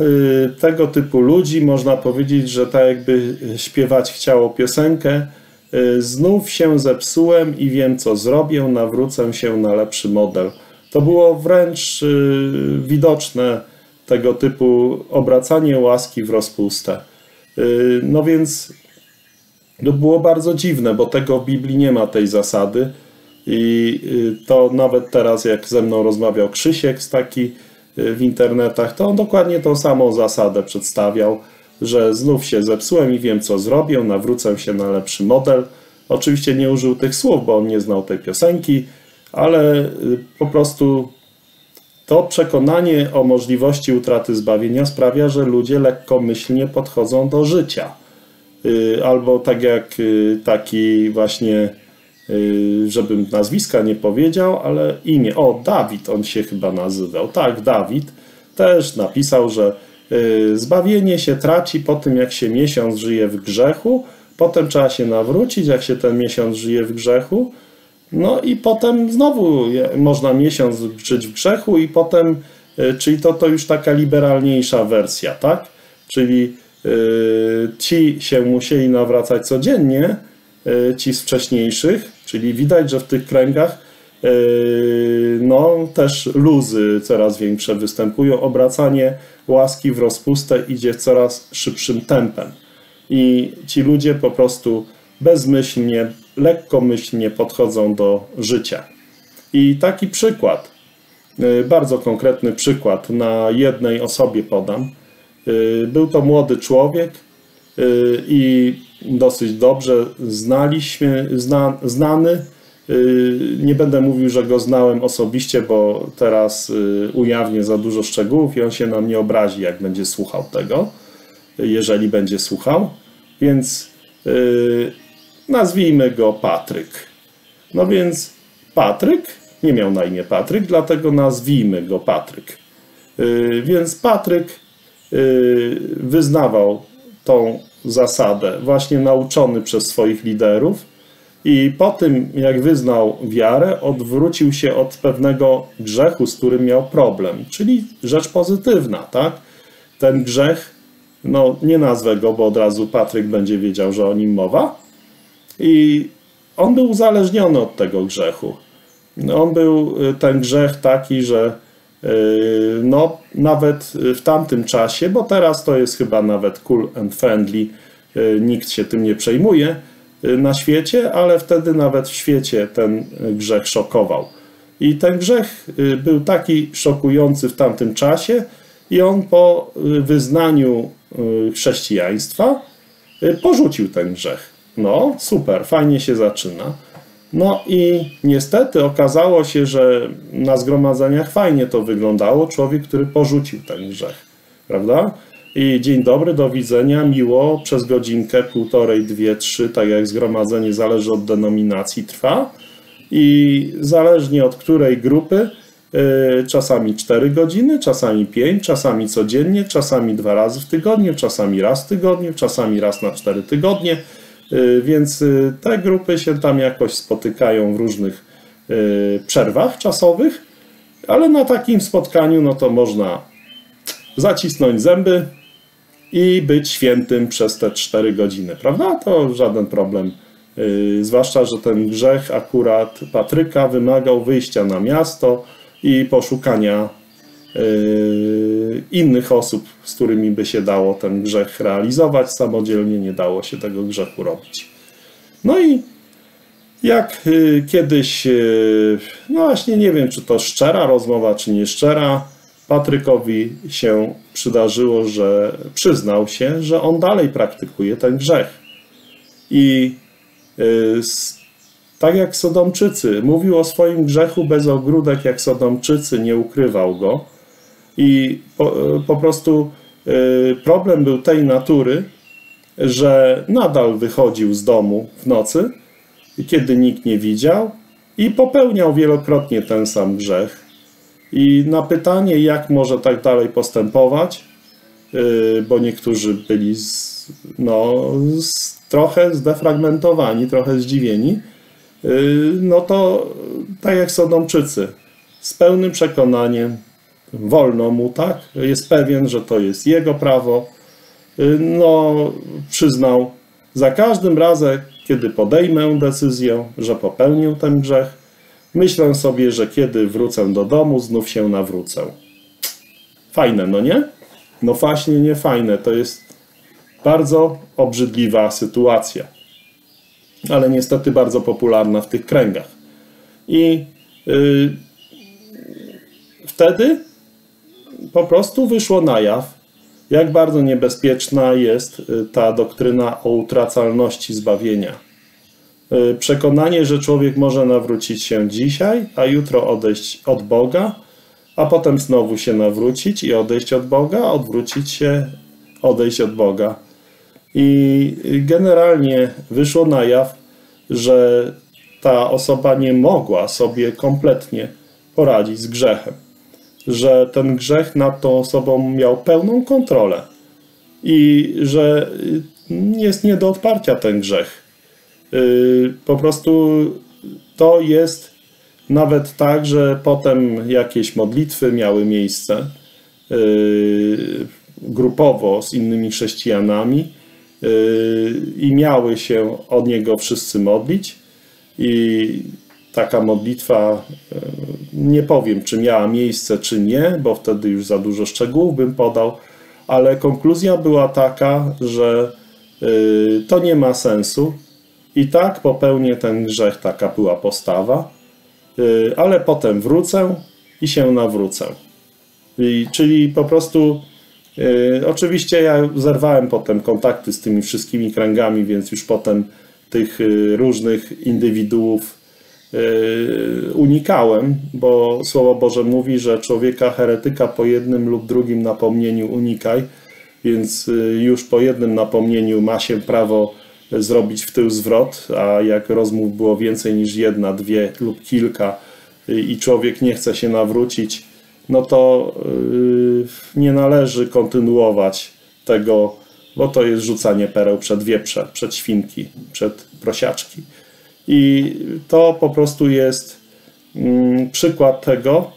tego typu ludzi, można powiedzieć, że tak jakby śpiewać chciało piosenkę, znów się zepsułem i wiem, co zrobię, nawrócę się na lepszy model. To było wręcz widoczne tego typu obracanie łaski w rozpustę. No więc to było bardzo dziwne, bo tego w Biblii nie ma, tej zasady. I to nawet teraz, jak ze mną rozmawiał Krzysiek z taki w internetach, to on dokładnie tą samą zasadę przedstawiał, że znów się zepsułem i wiem, co zrobię, nawrócę się na lepszy model. Oczywiście nie użył tych słów, bo on nie znał tej piosenki, ale po prostu to przekonanie o możliwości utraty zbawienia sprawia, że ludzie lekkomyślnie podchodzą do życia. Albo tak jak taki właśnie, żebym nazwiska nie powiedział, ale imię, o Dawid on się chyba nazywał, tak, Dawid też napisał, że zbawienie się traci po tym, jak się miesiąc żyje w grzechu, potem trzeba się nawrócić, jak się ten miesiąc żyje w grzechu, no i potem znowu można miesiąc żyć w grzechu i potem, czyli to, to już taka liberalniejsza wersja, tak, czyli ci się musieli nawracać codziennie, ci z wcześniejszych, czyli widać, że w tych kręgach No, też luzy coraz większe występują, obracanie łaski w rozpustę idzie coraz szybszym tempem. I ci ludzie po prostu bezmyślnie, lekkomyślnie podchodzą do życia. I taki przykład, bardzo konkretny przykład na jednej osobie podam. Był to młody człowiek i dosyć dobrze znaliśmy, zna, znany. Nie będę mówił, że go znałem osobiście, bo teraz ujawnię za dużo szczegółów i on się na mnie obrazi, jak będzie słuchał tego, jeżeli będzie słuchał. Więc nazwijmy go Patryk. No więc Patryk, nie miał na imię Patryk, dlatego nazwijmy go Patryk. Więc Patryk wyznawał tą zasadę, właśnie nauczony przez swoich liderów, i po tym, jak wyznał wiarę, odwrócił się od pewnego grzechu, z którym miał problem, czyli rzecz pozytywna, tak? Ten grzech, no nie nazwę go, bo od razu Patryk będzie wiedział, że o nim mowa, i on był uzależniony od tego grzechu. On był ten grzech taki, że no nawet w tamtym czasie, bo teraz to jest chyba nawet cool and friendly, nikt się tym nie przejmuje na świecie, ale wtedy nawet w świecie ten grzech szokował. I ten grzech był taki szokujący w tamtym czasie i on po wyznaniu chrześcijaństwa porzucił ten grzech. No super, fajnie się zaczyna. No i niestety okazało się, że na zgromadzeniach fajnie to wyglądało, człowiek, który porzucił ten grzech, prawda? I dzień dobry, do widzenia, miło, przez godzinkę, półtorej, dwie, trzy, tak jak zgromadzenie zależy od denominacji, trwa. I zależnie od której grupy, yy, czasami cztery godziny, czasami pięć, czasami codziennie, czasami dwa razy w tygodniu, czasami raz w tygodniu, czasami raz na cztery tygodnie. Yy, więc yy, te grupy się tam jakoś spotykają w różnych yy, przerwach czasowych, ale na takim spotkaniu no to można zacisnąć zęby i być świętym przez te cztery godziny, prawda? To żaden problem, yy, zwłaszcza że ten grzech akurat Patryka wymagał wyjścia na miasto i poszukania yy, innych osób, z którymi by się dało ten grzech realizować, samodzielnie nie dało się tego grzechu robić. No i jak yy, kiedyś, yy, no właśnie nie wiem, czy to szczera rozmowa, czy nie szczera, Patrykowi się przydarzyło, że przyznał się, że on dalej praktykuje ten grzech. I yy, tak jak Sodomczycy, mówił o swoim grzechu bez ogródek, jak Sodomczycy, nie ukrywał go. I po, po prostu yy, problem był tej natury, że nadal wychodził z domu w nocy, kiedy nikt nie widział, i popełniał wielokrotnie ten sam grzech. I na pytanie, jak może tak dalej postępować, bo niektórzy byli z, no, z, trochę zdefragmentowani, trochę zdziwieni, no to tak jak Sodomczycy, z pełnym przekonaniem, wolno mu, tak? Jest pewien, że to jest jego prawo. No, przyznał za każdym razem, kiedy podejmę decyzję, że popełnił ten grzech, myślę sobie, że kiedy wrócę do domu, znów się nawrócę. Fajne, no nie? No właśnie nie fajne. To jest bardzo obrzydliwa sytuacja. Ale niestety bardzo popularna w tych kręgach. I yy, wtedy po prostu wyszło na jaw, jak bardzo niebezpieczna jest ta doktryna o utracalności zbawienia. Przekonanie, że człowiek może nawrócić się dzisiaj, a jutro odejść od Boga, a potem znowu się nawrócić i odejść od Boga, odwrócić się, odejść od Boga. I generalnie wyszło na jaw, że ta osoba nie mogła sobie kompletnie poradzić z grzechem, że ten grzech nad tą osobą miał pełną kontrolę i że jest nie do odparcia ten grzech. Po prostu to jest nawet tak, że potem jakieś modlitwy miały miejsce grupowo z innymi chrześcijanami i miały się od niego wszyscy modlić i taka modlitwa, nie powiem, czy miała miejsce, czy nie, bo wtedy już za dużo szczegółów bym podał, ale konkluzja była taka, że to nie ma sensu. I tak popełnię ten grzech, taka była postawa, ale potem wrócę i się nawrócę. I, czyli po prostu, y, oczywiście ja zerwałem potem kontakty z tymi wszystkimi kręgami, więc już potem tych y, różnych indywiduów y, unikałem, bo Słowo Boże mówi, że człowieka heretyka po jednym lub drugim napomnieniu unikaj, więc y, już po jednym napomnieniu ma się prawo zrobić w tył zwrot, a jak rozmów było więcej niż jedna, dwie lub kilka y, i człowiek nie chce się nawrócić, no to yy, nie należy kontynuować tego, bo to jest rzucanie pereł przed wieprze, przed świnki, przed prosiaczki. I to po prostu jest yy, przykład tego,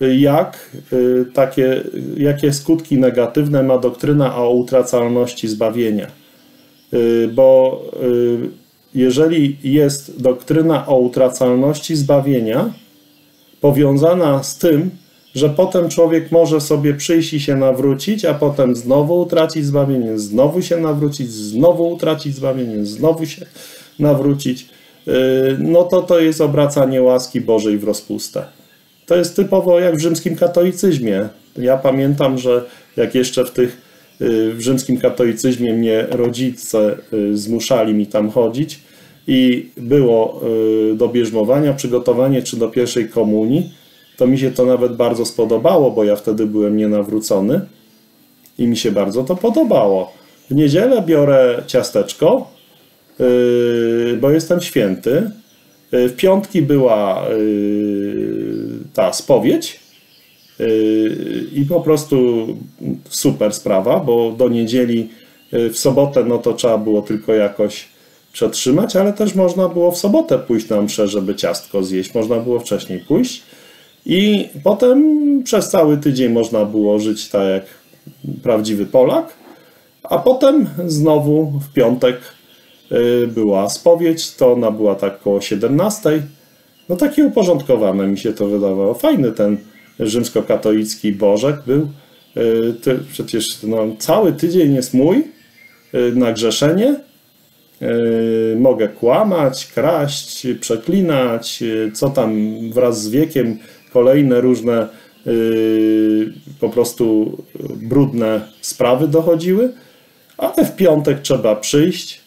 jak, yy, takie, jakie skutki negatywne ma doktryna o utracalności zbawienia. Yy, bo yy, jeżeli jest doktryna o utracalności zbawienia powiązana z tym, że potem człowiek może sobie przyjść i się nawrócić, a potem znowu utracić zbawienie, znowu się nawrócić, znowu utracić zbawienie, znowu się nawrócić, no to to jest obracanie łaski Bożej w rozpustę. To jest typowo jak w rzymskim katolicyzmie. Ja pamiętam, że jak jeszcze w tych w rzymskim katolicyzmie mnie rodzice zmuszali mi tam chodzić i było do bierzmowania, przygotowanie czy do pierwszej komunii, to mi się to nawet bardzo spodobało, bo ja wtedy byłem nienawrócony i mi się bardzo to podobało. W niedzielę biorę ciasteczko, yy, bo jestem święty. Yy, w piątki była yy, ta spowiedź yy, i po prostu super sprawa, bo do niedzieli yy, w sobotę no to trzeba było tylko jakoś przetrzymać, ale też można było w sobotę pójść na mszę, żeby ciastko zjeść. Można było wcześniej pójść. I potem przez cały tydzień można było żyć tak jak prawdziwy Polak, a potem znowu w piątek była spowiedź, to ona była tak koło siedemnastej. No takie uporządkowane mi się to wydawało. Fajny ten rzymskokatolicki Bożek był. Przecież no, cały tydzień jest mój na grzeszenie. Mogę kłamać, kraść, przeklinać, co tam wraz z wiekiem kolejne różne yy, po prostu brudne sprawy dochodziły, ale w piątek trzeba przyjść,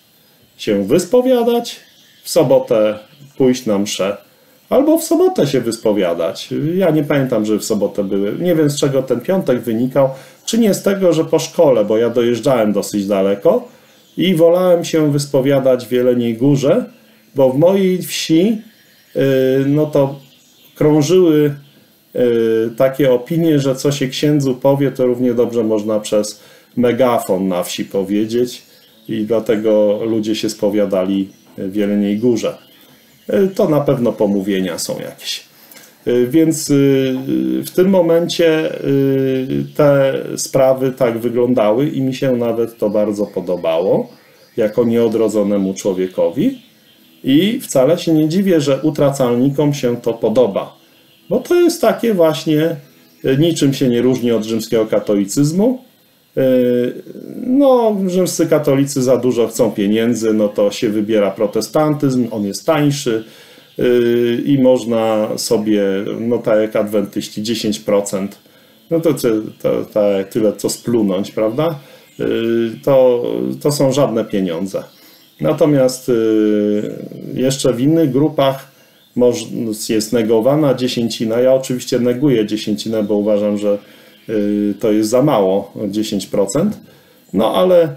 się wyspowiadać, w sobotę pójść na mszę, albo w sobotę się wyspowiadać. Ja nie pamiętam, że w sobotę były. Nie wiem, z czego ten piątek wynikał, czy nie z tego, że po szkole, bo ja dojeżdżałem dosyć daleko i wolałem się wyspowiadać w Jeleniej Górze, bo w mojej wsi yy, no to krążyły y, takie opinie, że co się księdzu powie, to równie dobrze można przez megafon na wsi powiedzieć i dlatego ludzie się spowiadali w Jeleniej Górze. Y, to na pewno pomówienia są jakieś. Y, więc y, w tym momencie y, te sprawy tak wyglądały i mi się nawet to bardzo podobało jako nieodrodzonemu człowiekowi. I wcale się nie dziwię, że utracalnikom się to podoba, bo to jest takie właśnie, niczym się nie różni od rzymskiego katolicyzmu. No, rzymscy katolicy za dużo chcą pieniędzy, no to się wybiera protestantyzm, on jest tańszy i można sobie, no tak jak adwentyści, dziesięć procent, no to, to, to, to tyle co splunąć, prawda? To, to są żadne pieniądze. Natomiast jeszcze w innych grupach jest negowana dziesięcina. Ja oczywiście neguję dziesięcinę, bo uważam, że to jest za mało, dziesięć procent. No ale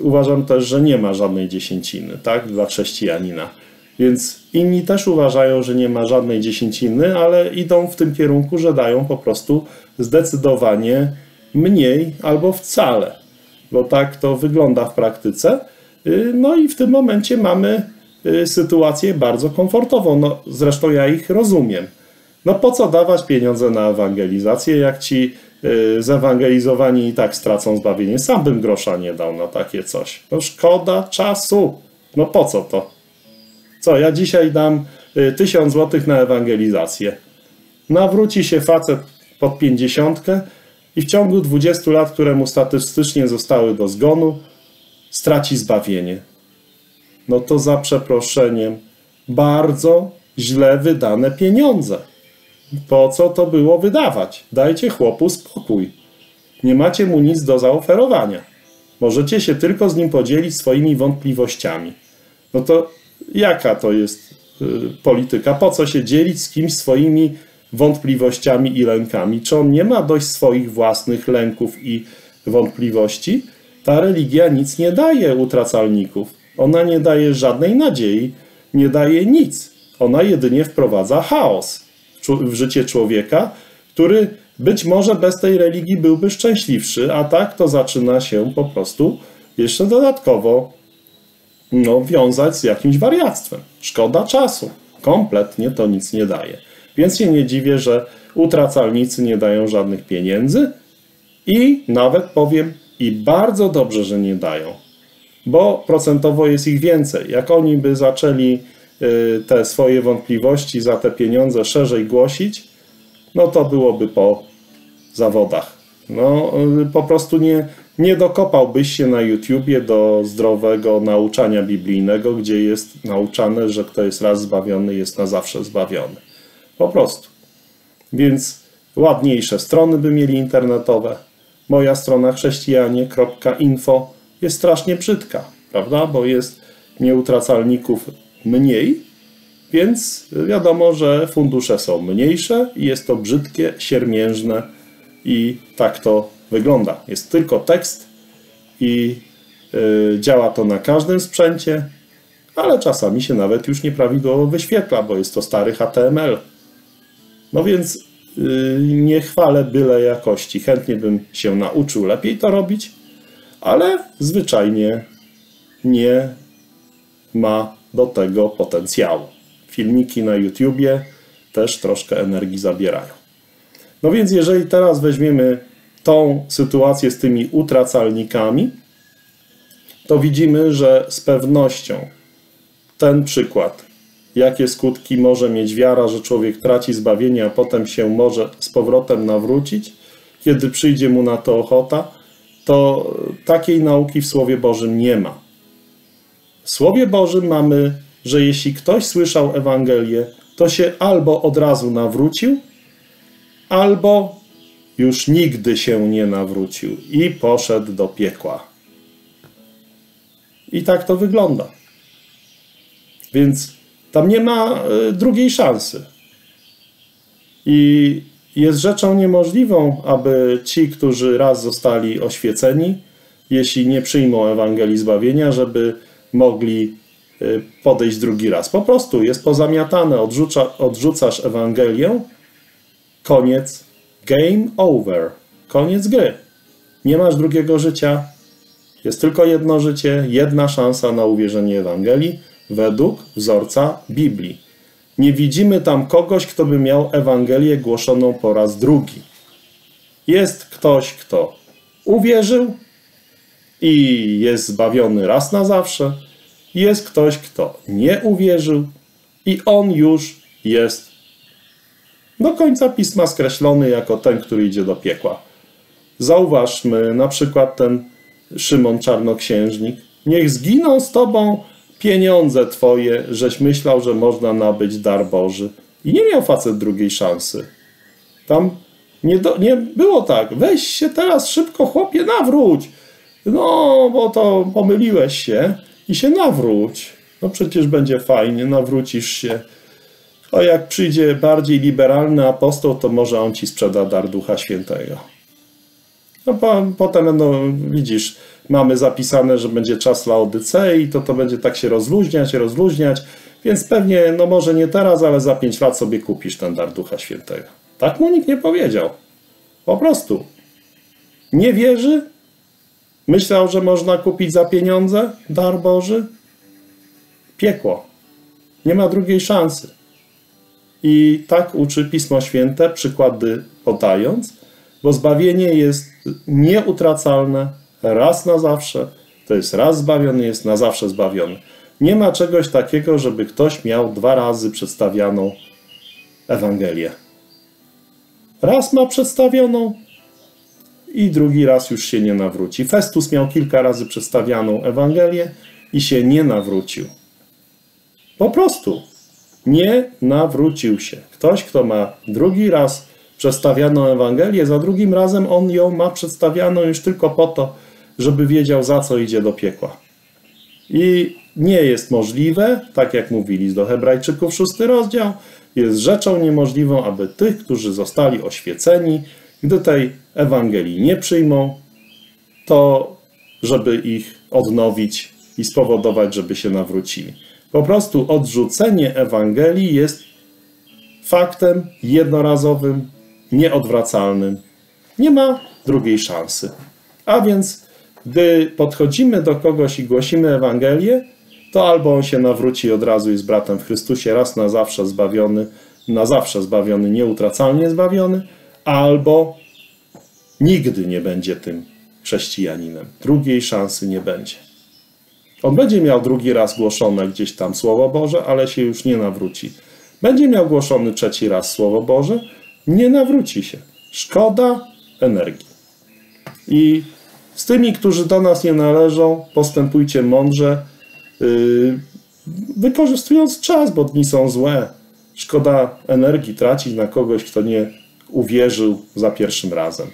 uważam też, że nie ma żadnej dziesięciny, tak, dla chrześcijanina. Więc inni też uważają, że nie ma żadnej dziesięciny, ale idą w tym kierunku, że dają po prostu zdecydowanie mniej albo wcale. Bo tak to wygląda w praktyce. No i w tym momencie mamy sytuację bardzo komfortową. No, zresztą ja ich rozumiem. No po co dawać pieniądze na ewangelizację, jak ci zewangelizowani i tak stracą zbawienie? Sam bym grosza nie dał na takie coś. No szkoda czasu. No po co to? Co, ja dzisiaj dam tysiąc złotych na ewangelizację. Nawróci się facet pod pięćdziesiątkę i w ciągu dwudziestu lat, które mu statystycznie zostały do zgonu, straci zbawienie. No to za przeproszeniem bardzo źle wydane pieniądze. Po co to było wydawać? Dajcie chłopu spokój. Nie macie mu nic do zaoferowania. Możecie się tylko z nim podzielić swoimi wątpliwościami. No to jaka to jest y, polityka? Po co się dzielić z kimś swoimi wątpliwościami i lękami? Czy on nie ma dość swoich własnych lęków i wątpliwości? Ta religia nic nie daje utracalników. Ona nie daje żadnej nadziei, nie daje nic. Ona jedynie wprowadza chaos w życie człowieka, który być może bez tej religii byłby szczęśliwszy, a tak to zaczyna się po prostu jeszcze dodatkowo no, wiązać z jakimś wariactwem. Szkoda czasu. Kompletnie to nic nie daje. Więc się nie dziwię, że utracalnicy nie dają żadnych pieniędzy i nawet powiem, i bardzo dobrze, że nie dają, bo procentowo jest ich więcej. Jak oni by zaczęli te swoje wątpliwości za te pieniądze szerzej głosić, no to byłoby po zawodach. No, po prostu nie, nie dokopałbyś się na YouTubie do zdrowego nauczania biblijnego, gdzie jest nauczane, że kto jest raz zbawiony, jest na zawsze zbawiony. Po prostu. Więc ładniejsze strony by mieli internetowe. Moja strona chrześcijanie kropka info jest strasznie brzydka, prawda? Bo jest nieutracalników mniej, więc wiadomo, że fundusze są mniejsze i jest to brzydkie, siermiężne i tak to wygląda. Jest tylko tekst i yy, działa to na każdym sprzęcie, ale czasami się nawet już nieprawidłowo wyświetla, bo jest to stary H T M L. No więc yy, nie chwalę byle jakości. Chętnie bym się nauczył lepiej to robić, ale zwyczajnie nie ma do tego potencjału. Filmiki na YouTubie też troszkę energii zabierają. No więc jeżeli teraz weźmiemy tą sytuację z tymi utracalnikami, to widzimy, że z pewnością ten przykład, jakie skutki może mieć wiara, że człowiek traci zbawienie, a potem się może z powrotem nawrócić, kiedy przyjdzie mu na to ochota, to takiej nauki w Słowie Bożym nie ma. W Słowie Bożym mamy, że jeśli ktoś słyszał Ewangelię, to się albo od razu nawrócił, albo już nigdy się nie nawrócił i poszedł do piekła. I tak to wygląda. Więc tam nie ma drugiej szansy. I jest rzeczą niemożliwą, aby ci, którzy raz zostali oświeceni, jeśli nie przyjmą Ewangelii zbawienia, żeby mogli podejść drugi raz. Po prostu jest pozamiatane, odrzuca, odrzucasz Ewangelię, koniec, game over, koniec gry. Nie masz drugiego życia, jest tylko jedno życie, jedna szansa na uwierzenie Ewangelii według wzorca Biblii. Nie widzimy tam kogoś, kto by miał Ewangelię głoszoną po raz drugi. Jest ktoś, kto uwierzył i jest zbawiony raz na zawsze. Jest ktoś, kto nie uwierzył i on już jest do końca Pisma skreślony jako ten, który idzie do piekła. Zauważmy na przykład ten Szymon Czarnoksiężnik. Niech zginą z tobą pieniądze twoje, żeś myślał, że można nabyć dar Boży. I nie miał facet drugiej szansy. Tam nie, do, nie było tak. Weź się teraz szybko, chłopie, nawróć. No, bo to pomyliłeś się i się nawróć. No przecież będzie fajnie, nawrócisz się. A jak przyjdzie bardziej liberalny apostoł, to może on ci sprzeda dar Ducha Świętego. No po, potem, no, widzisz, mamy zapisane, że będzie czas Laodycei, to to będzie tak się rozluźniać, rozluźniać, więc pewnie, no może nie teraz, ale za pięć lat sobie kupisz ten dar Ducha Świętego. Tak mu nikt nie powiedział. Po prostu. Nie wierzy? Myślał, że można kupić za pieniądze dar Boży? Piekło. Nie ma drugiej szansy. I tak uczy Pismo Święte, przykłady podając, bo zbawienie jest nieutracalne raz na zawsze. To jest raz zbawiony, jest na zawsze zbawiony. Nie ma czegoś takiego, żeby ktoś miał dwa razy przedstawianą Ewangelię. Raz ma przedstawioną i drugi raz już się nie nawróci. Festus miał kilka razy przedstawianą Ewangelię i się nie nawrócił. Po prostu nie nawrócił się. Ktoś, kto ma drugi raz przedstawianą Ewangelię, za drugim razem on ją ma przedstawianą już tylko po to, żeby wiedział, za co idzie do piekła. I nie jest możliwe, tak jak mówi list do Hebrajczyków, szósty rozdział, jest rzeczą niemożliwą, aby tych, którzy zostali oświeceni, gdy tej Ewangelii nie przyjmą, to żeby ich odnowić i spowodować, żeby się nawrócili. Po prostu odrzucenie Ewangelii jest faktem jednorazowym, nieodwracalnym. Nie ma drugiej szansy. A więc, gdy podchodzimy do kogoś i głosimy Ewangelię, to albo on się nawróci od razu i z bratem w Chrystusie raz na zawsze zbawiony, na zawsze zbawiony, nieutracalnie zbawiony, albo nigdy nie będzie tym chrześcijaninem. Drugiej szansy nie będzie. On będzie miał drugi raz głoszone gdzieś tam Słowo Boże, ale się już nie nawróci. Będzie miał głoszony trzeci raz Słowo Boże, nie nawróci się. Szkoda energii. I z tymi, którzy do nas nie należą, postępujcie mądrze, yy, wykorzystując czas, bo dni są złe. Szkoda energii tracić na kogoś, kto nie uwierzył za pierwszym razem.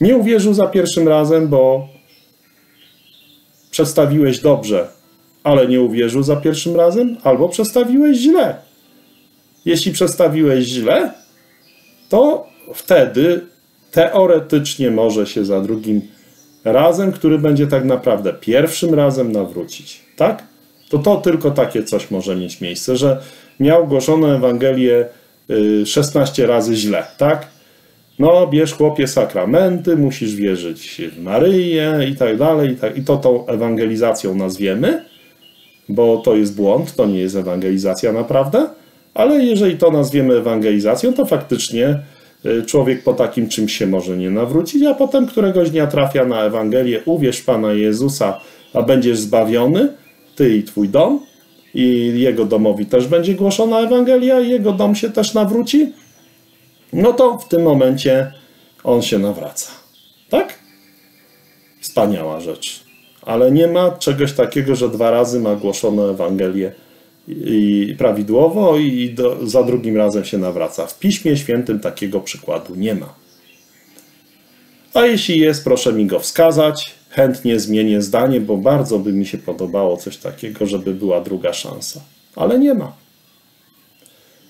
Nie uwierzył za pierwszym razem, bo przedstawiłeś dobrze, ale nie uwierzył za pierwszym razem, albo przedstawiłeś źle. Jeśli przedstawiłeś źle, to wtedy teoretycznie może się za drugim razem, który będzie tak naprawdę pierwszym razem, nawrócić. Tak? To to tylko takie coś może mieć miejsce, że miał głoszoną Ewangelię szesnaście razy źle, tak? No, bierz chłopie sakramenty, musisz wierzyć w Maryję i tak dalej. I, tak. I to tą ewangelizacją nazwiemy, bo to jest błąd, to nie jest ewangelizacja naprawdę, ale jeżeli to nazwiemy ewangelizacją, to faktycznie człowiek po takim czymś się może nie nawrócić, a potem któregoś dnia trafia na Ewangelię, uwierz Pana Jezusa, a będziesz zbawiony, ty i twój dom, i jego domowi też będzie głoszona Ewangelia, i jego dom się też nawróci, no to w tym momencie on się nawraca. Tak? Wspaniała rzecz. Ale nie ma czegoś takiego, że dwa razy ma głoszoną Ewangelię i prawidłowo i do, za drugim razem się nawraca. W Piśmie Świętym takiego przykładu nie ma. A jeśli jest, proszę mi go wskazać. Chętnie zmienię zdanie, bo bardzo by mi się podobało coś takiego, żeby była druga szansa. Ale nie ma.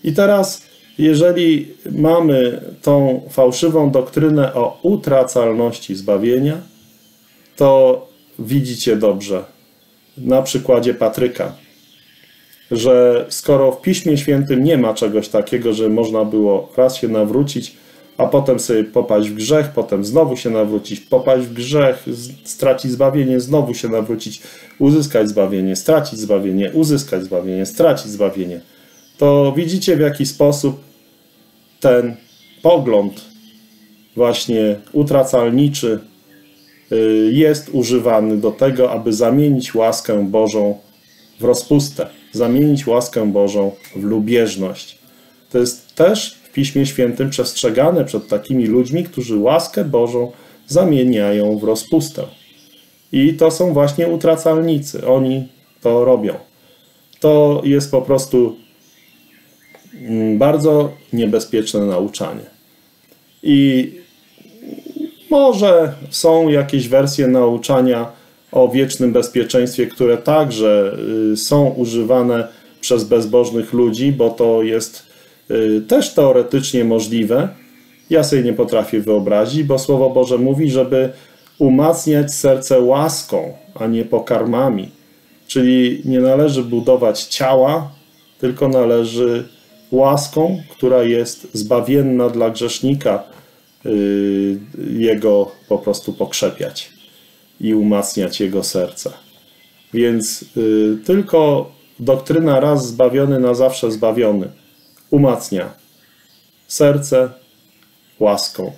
I teraz, jeżeli mamy tą fałszywą doktrynę o utracalności zbawienia, to widzicie dobrze na przykładzie Patryka, że skoro w Piśmie Świętym nie ma czegoś takiego, że można było raz się nawrócić, a potem sobie popaść w grzech, potem znowu się nawrócić, popaść w grzech, stracić zbawienie, znowu się nawrócić, uzyskać zbawienie, stracić zbawienie, uzyskać zbawienie, stracić zbawienie, to widzicie, w jaki sposób ten pogląd właśnie utracalniczy jest używany do tego, aby zamienić łaskę Bożą w rozpustę, zamienić łaskę Bożą w lubieżność. To jest też w Piśmie Świętym przestrzegane przed takimi ludźmi, którzy łaskę Bożą zamieniają w rozpustę. I to są właśnie utracalnicy. Oni to robią. To jest po prostu bardzo niebezpieczne nauczanie. I może są jakieś wersje nauczania o wiecznym bezpieczeństwie, które także są używane przez bezbożnych ludzi, bo to jest też teoretycznie możliwe. Ja sobie nie potrafię wyobrazić, bo Słowo Boże mówi, żeby umacniać serce łaską, a nie pokarmami. Czyli nie należy budować ciała, tylko należy łaską, która jest zbawienna dla grzesznika, jego po prostu pokrzepiać i umacniać jego serce. Więc y, tylko doktryna raz zbawiony, na zawsze zbawiony umacnia serce łaską.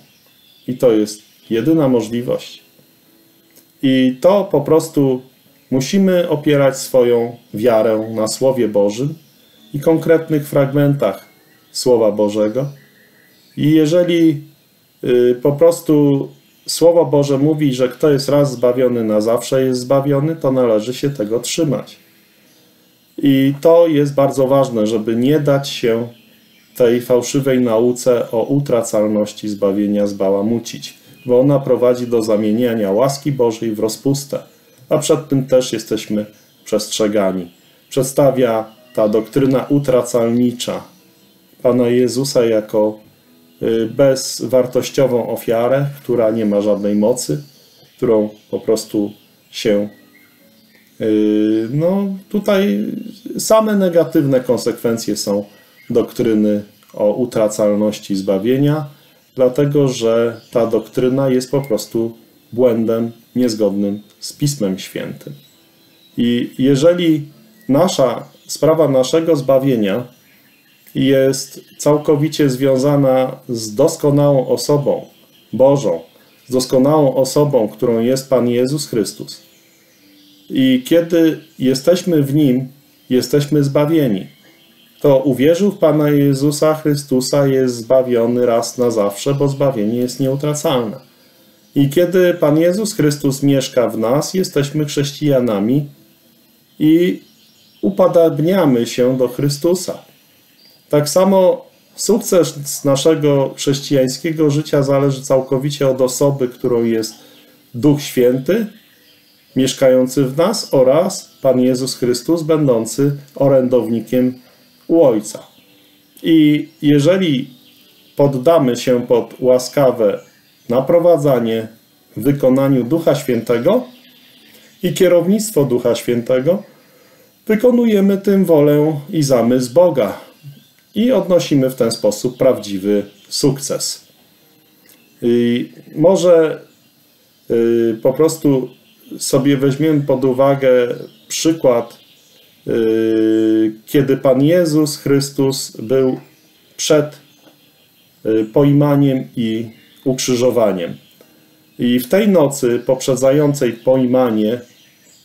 I to jest jedyna możliwość. I to po prostu Musimy opierać swoją wiarę na Słowie Bożym i konkretnych fragmentach Słowa Bożego. I jeżeli po prostu Słowo Boże mówi, że kto jest raz zbawiony, na zawsze jest zbawiony, to należy się tego trzymać. I to jest bardzo ważne, żeby nie dać się tej fałszywej nauce o utracalności zbawienia zbałamucić, bo ona prowadzi do zamieniania łaski Bożej w rozpustę, a przed tym też jesteśmy przestrzegani. Przedstawia ta doktryna utracalnicza Pana Jezusa jako bezwartościową ofiarę, która nie ma żadnej mocy, którą po prostu się... No tutaj same negatywne konsekwencje są doktryny o utracalności zbawienia, dlatego że ta doktryna jest po prostu błędem niezgodnym z Pismem Świętym. I jeżeli nasza sprawa naszego zbawienia jest całkowicie związana z doskonałą osobą Bożą, z doskonałą osobą, którą jest Pan Jezus Chrystus, i kiedy jesteśmy w Nim, jesteśmy zbawieni, to uwierzył w Pana Jezusa Chrystusa jest zbawiony raz na zawsze, bo zbawienie jest nieutracalne. I kiedy Pan Jezus Chrystus mieszka w nas, jesteśmy chrześcijanami i upodabniamy się do Chrystusa. Tak samo sukces naszego chrześcijańskiego życia zależy całkowicie od osoby, którą jest Duch Święty mieszkający w nas oraz Pan Jezus Chrystus będący orędownikiem u Ojca. I jeżeli poddamy się pod łaskawe naprowadzanie w wykonaniu Ducha Świętego i kierownictwo Ducha Świętego, wykonujemy tym wolę i zamysł Boga i odnosimy w ten sposób prawdziwy sukces. I może yy, po prostu sobie weźmiemy pod uwagę przykład, yy, kiedy Pan Jezus Chrystus był przed yy, pojmaniem i ukrzyżowaniem. I w tej nocy poprzedzającej pojmanie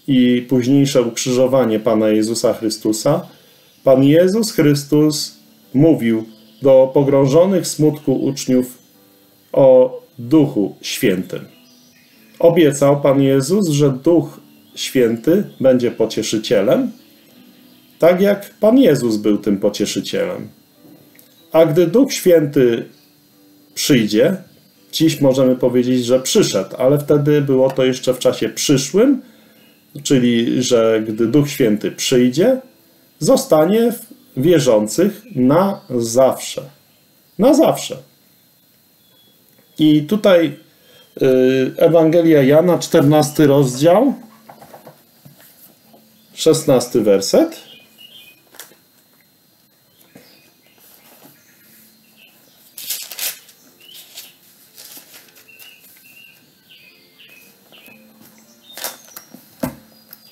i późniejsze ukrzyżowanie Pana Jezusa Chrystusa, Pan Jezus Chrystus mówił do pogrążonych w smutku uczniów o Duchu Świętym. Obiecał Pan Jezus, że Duch Święty będzie pocieszycielem, tak jak Pan Jezus był tym pocieszycielem. A gdy Duch Święty przyjdzie, dziś możemy powiedzieć, że przyszedł, ale wtedy było to jeszcze w czasie przyszłym, czyli że gdy Duch Święty przyjdzie, zostanie wierzących na zawsze. Na zawsze. I tutaj Ewangelia Jana, czternasty rozdział, szesnasty werset.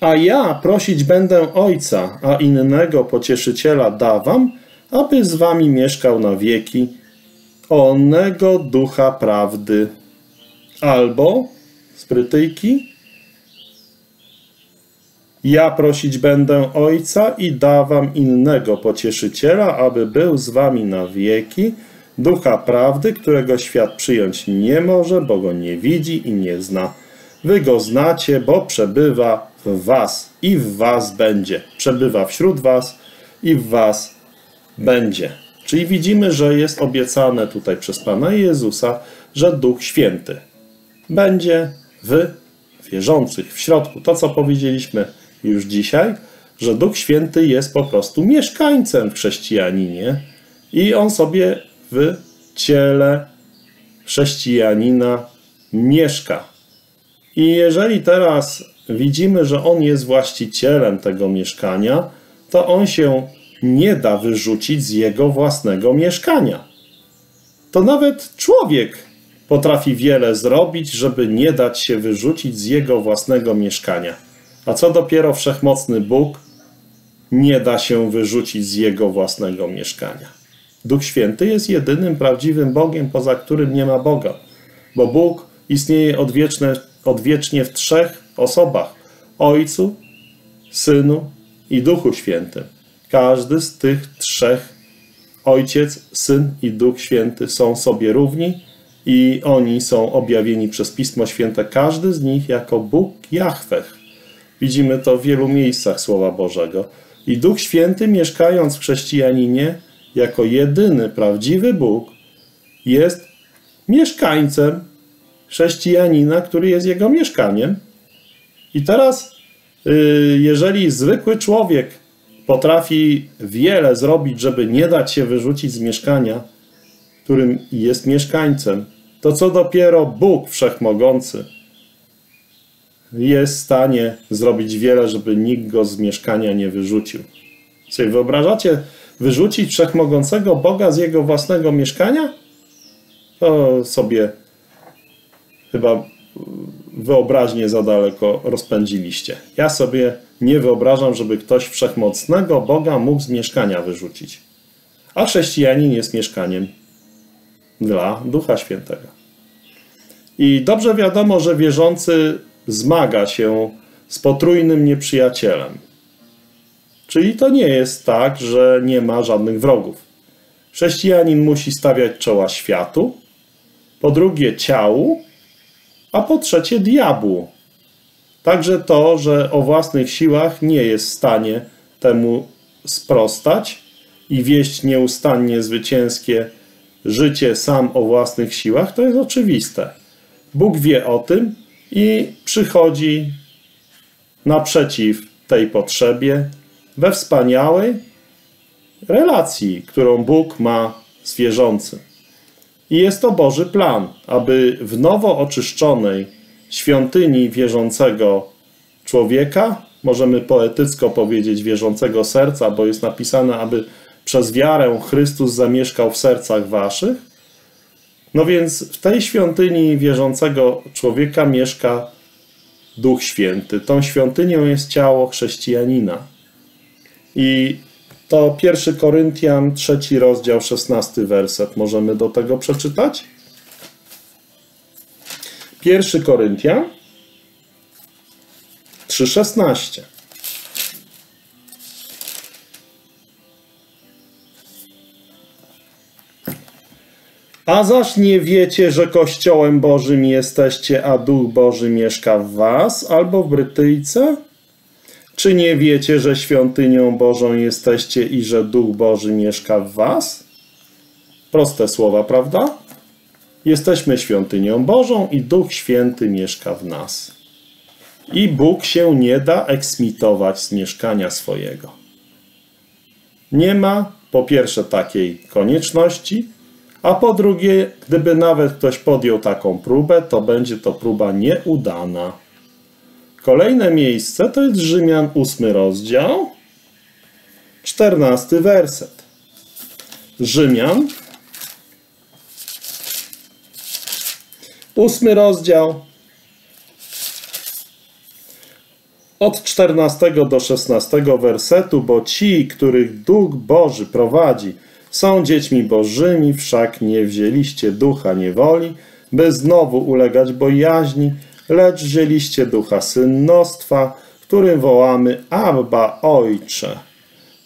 A ja prosić będę Ojca, a innego Pocieszyciela da wam, aby z wami mieszkał na wieki, onego Ducha Prawdy. Albo, sprytyjki, ja prosić będę Ojca i da wam innego Pocieszyciela, aby był z wami na wieki, Ducha Prawdy, którego świat przyjąć nie może, bo go nie widzi i nie zna. Wy go znacie, bo przebywa w was i w was będzie. Przebywa wśród was i w was będzie. Czyli widzimy, że jest obiecane tutaj przez Pana Jezusa, że Duch Święty będzie w wierzących, w środku. To, co powiedzieliśmy już dzisiaj, że Duch Święty jest po prostu mieszkańcem w chrześcijaninie i on sobie w ciele chrześcijanina mieszka. I jeżeli teraz widzimy, że on jest właścicielem tego mieszkania, to on się nie da wyrzucić z jego własnego mieszkania. To nawet człowiek potrafi wiele zrobić, żeby nie dać się wyrzucić z jego własnego mieszkania. A co dopiero wszechmocny Bóg nie da się wyrzucić z jego własnego mieszkania. Duch Święty jest jedynym prawdziwym Bogiem, poza którym nie ma Boga, bo Bóg istnieje odwieczne, odwiecznie w trzech osobach: Ojcu, Synu i Duchu Świętym. Każdy z tych trzech, Ojciec, Syn i Duch Święty, są sobie równi i oni są objawieni przez Pismo Święte, każdy z nich jako Bóg Jahweh. Widzimy to w wielu miejscach Słowa Bożego. I Duch Święty, mieszkając w chrześcijaninie, jako jedyny prawdziwy Bóg, jest mieszkańcem chrześcijanina, który jest jego mieszkaniem. I teraz, jeżeli zwykły człowiek potrafi wiele zrobić, żeby nie dać się wyrzucić z mieszkania, którym jest mieszkańcem, to co dopiero Bóg Wszechmogący jest w stanie zrobić wiele, żeby nikt go z mieszkania nie wyrzucił. Sobie wyobrażacie wyrzucić Wszechmogącego Boga z jego własnego mieszkania? To sobie chyba wyobraźnię za daleko rozpędziliście. Ja sobie nie wyobrażam, żeby ktoś wszechmocnego Boga mógł z mieszkania wyrzucić. A chrześcijanin jest mieszkaniem dla Ducha Świętego. I dobrze wiadomo, że wierzący zmaga się z potrójnym nieprzyjacielem. Czyli to nie jest tak, że nie ma żadnych wrogów. Chrześcijanin musi stawiać czoła światu, po drugie ciału, a po trzecie diabłu. Także to, że o własnych siłach nie jest w stanie temu sprostać i wieść nieustannie zwycięskie życie sam o własnych siłach, to jest oczywiste. Bóg wie o tym i przychodzi naprzeciw tej potrzebie we wspaniałej relacji, którą Bóg ma z wierzącym. I jest to Boży plan, aby w nowo oczyszczonej świątyni wierzącego człowieka, możemy poetycko powiedzieć wierzącego serca, bo jest napisane, aby przez wiarę Chrystus zamieszkał w sercach waszych. No więc w tej świątyni wierzącego człowieka mieszka Duch Święty. Tą świątynią jest ciało chrześcijanina. I to pierwszy Koryntian, trzeci rozdział, szesnasty werset. Możemy do tego przeczytać? pierwszy Koryntian, trzy szesnaście. A zaś nie wiecie, że Kościołem Bożym jesteście, a Duch Boży mieszka w was, albo w Brytyjce? Czy nie wiecie, że świątynią Bożą jesteście i że Duch Boży mieszka w was? Proste słowa, prawda? Jesteśmy świątynią Bożą i Duch Święty mieszka w nas. I Bóg się nie da eksmitować z mieszkania swojego. Nie ma, po pierwsze, takiej konieczności, a po drugie, gdyby nawet ktoś podjął taką próbę, to będzie to próba nieudana. Kolejne miejsce to jest Rzymian, ósmy rozdział, czternasty werset. Rzymian, ósmy rozdział, od czternastego do szesnastego wersetu, bo ci, których Duch Boży prowadzi, są dziećmi Bożymi, wszak nie wzięliście ducha niewoli, by znowu ulegać bojaźni, lecz wzięliście ducha synostwa, którym wołamy Abba, Ojcze.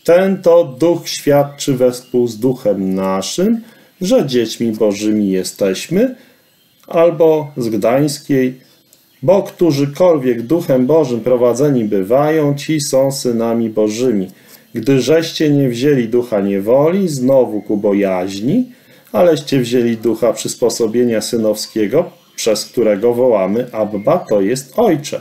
Ten to Duch świadczy wespół z Duchem naszym, że dziećmi Bożymi jesteśmy, albo z Gdańskiej, bo którzykolwiek Duchem Bożym prowadzeni bywają, ci są synami Bożymi. Gdy żeście nie wzięli ducha niewoli, znowu ku bojaźni, aleście wzięli ducha przysposobienia synowskiego, przez którego wołamy Abba, to jest Ojcze.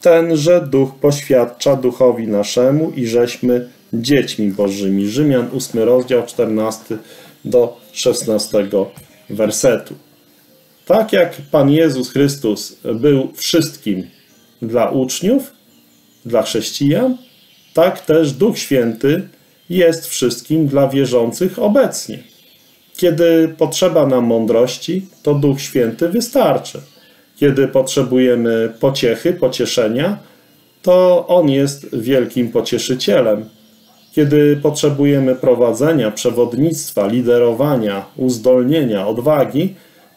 Tenże Duch poświadcza duchowi naszemu i żeśmy dziećmi Bożymi. Rzymian, ósmy rozdział, czternasty do szesnastego wersetu. Tak jak Pan Jezus Chrystus był wszystkim dla uczniów, dla chrześcijan, tak też Duch Święty jest wszystkim dla wierzących obecnie. Kiedy potrzeba nam mądrości, to Duch Święty wystarczy. Kiedy potrzebujemy pociechy, pocieszenia, to On jest wielkim pocieszycielem. Kiedy potrzebujemy prowadzenia, przewodnictwa, liderowania, uzdolnienia, odwagi,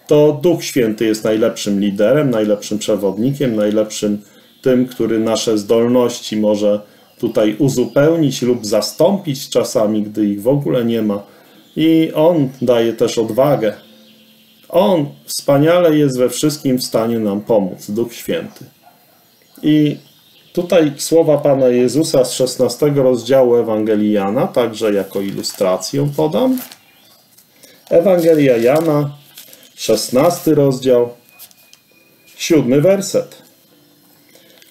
to Duch Święty jest najlepszym liderem, najlepszym przewodnikiem, najlepszym tym, który nasze zdolności może tutaj uzupełnić lub zastąpić czasami, gdy ich w ogóle nie ma. I On daje też odwagę. On wspaniale jest we wszystkim w stanie nam pomóc, Duch Święty. I tutaj słowa Pana Jezusa z szesnastego rozdziału Ewangelii Jana, także jako ilustrację podam. Ewangelia Jana, szesnasty rozdział, siódmy werset.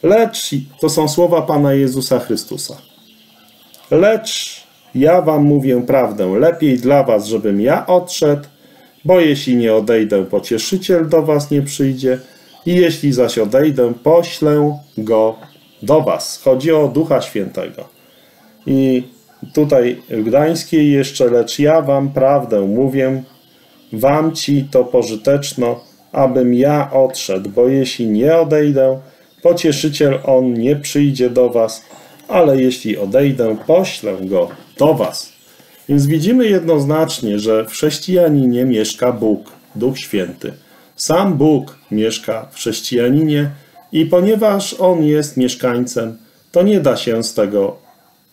Lecz, to są słowa Pana Jezusa Chrystusa. Lecz ja wam mówię prawdę, lepiej dla was, żebym ja odszedł, bo jeśli nie odejdę, pocieszyciel do was nie przyjdzie, i jeśli zaś odejdę, poślę go do was. Chodzi o Ducha Świętego. I tutaj w Gdańskiej jeszcze, lecz ja wam prawdę mówię, wam ci to pożyteczno, abym ja odszedł, bo jeśli nie odejdę, pocieszyciel on nie przyjdzie do was, ale jeśli odejdę, poślę go do was. Więc widzimy jednoznacznie, że w chrześcijaninie mieszka Bóg, Duch Święty. Sam Bóg mieszka w chrześcijaninie i ponieważ On jest mieszkańcem, to nie da się z tego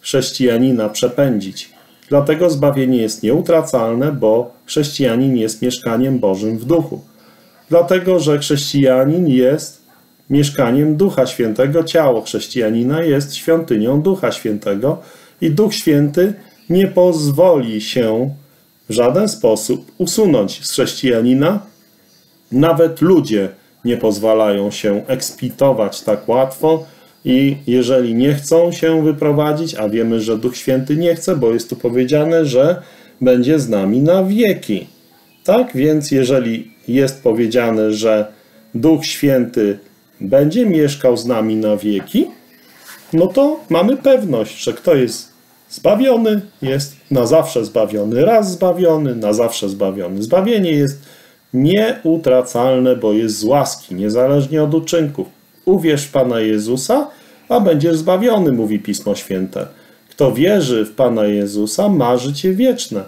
chrześcijanina przepędzić. Dlatego zbawienie jest nieutracalne, bo chrześcijanin jest mieszkaniem Bożym w duchu. Dlatego, że chrześcijanin jest mieszkaniem Ducha Świętego, ciało chrześcijanina jest świątynią Ducha Świętego i Duch Święty nie pozwoli się w żaden sposób usunąć z chrześcijanina. Nawet ludzie nie pozwalają się ekspitować tak łatwo i jeżeli nie chcą się wyprowadzić, a wiemy, że Duch Święty nie chce, bo jest tu powiedziane, że będzie z nami na wieki. Tak więc jeżeli jest powiedziane, że Duch Święty będzie mieszkał z nami na wieki, no to mamy pewność, że kto jest zbawiony, jest na zawsze zbawiony, raz zbawiony, na zawsze zbawiony. Zbawienie jest nieutracalne, bo jest z łaski, niezależnie od uczynków. Uwierz w Pana Jezusa, a będziesz zbawiony, mówi Pismo Święte. Kto wierzy w Pana Jezusa, ma życie wieczne.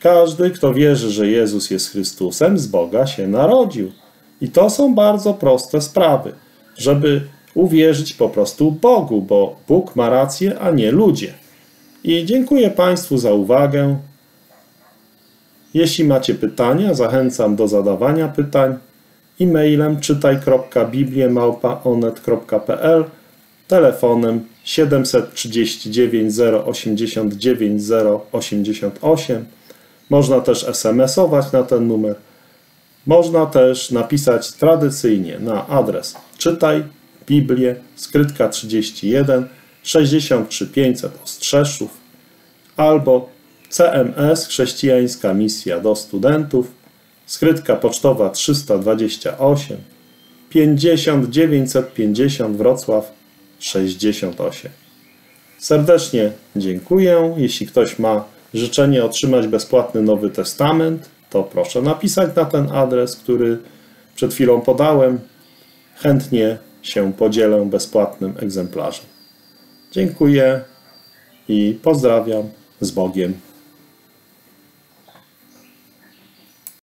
Każdy, kto wierzy, że Jezus jest Chrystusem, z Boga się narodził. I to są bardzo proste sprawy, żeby uwierzyć po prostu Bogu, bo Bóg ma rację, a nie ludzie. I dziękuję Państwu za uwagę. Jeśli macie pytania, zachęcam do zadawania pytań e-mailem czytaj kropka biblię małpa onet kropka pl, telefonem siedem trzy dziewięć zero osiem dziewięć zero osiem osiem. Można też es em esować na ten numer. Można też napisać tradycyjnie na adres czytaj biblię skrytka trzydzieści jeden sześćdziesiąt trzy pięćset Ostrzeszów albo C M S Chrześcijańska Misja do Studentów, skrytka pocztowa trzysta dwadzieścia osiem pięćdziesiąt dziewięćset pięćdziesiąt Wrocław sześćdziesiąt osiem. Serdecznie dziękuję. Jeśli ktoś ma życzenie otrzymać bezpłatny Nowy Testament, to proszę napisać na ten adres, który przed chwilą podałem. Chętnie się podzielę bezpłatnym egzemplarzem. Dziękuję i pozdrawiam. Z Bogiem.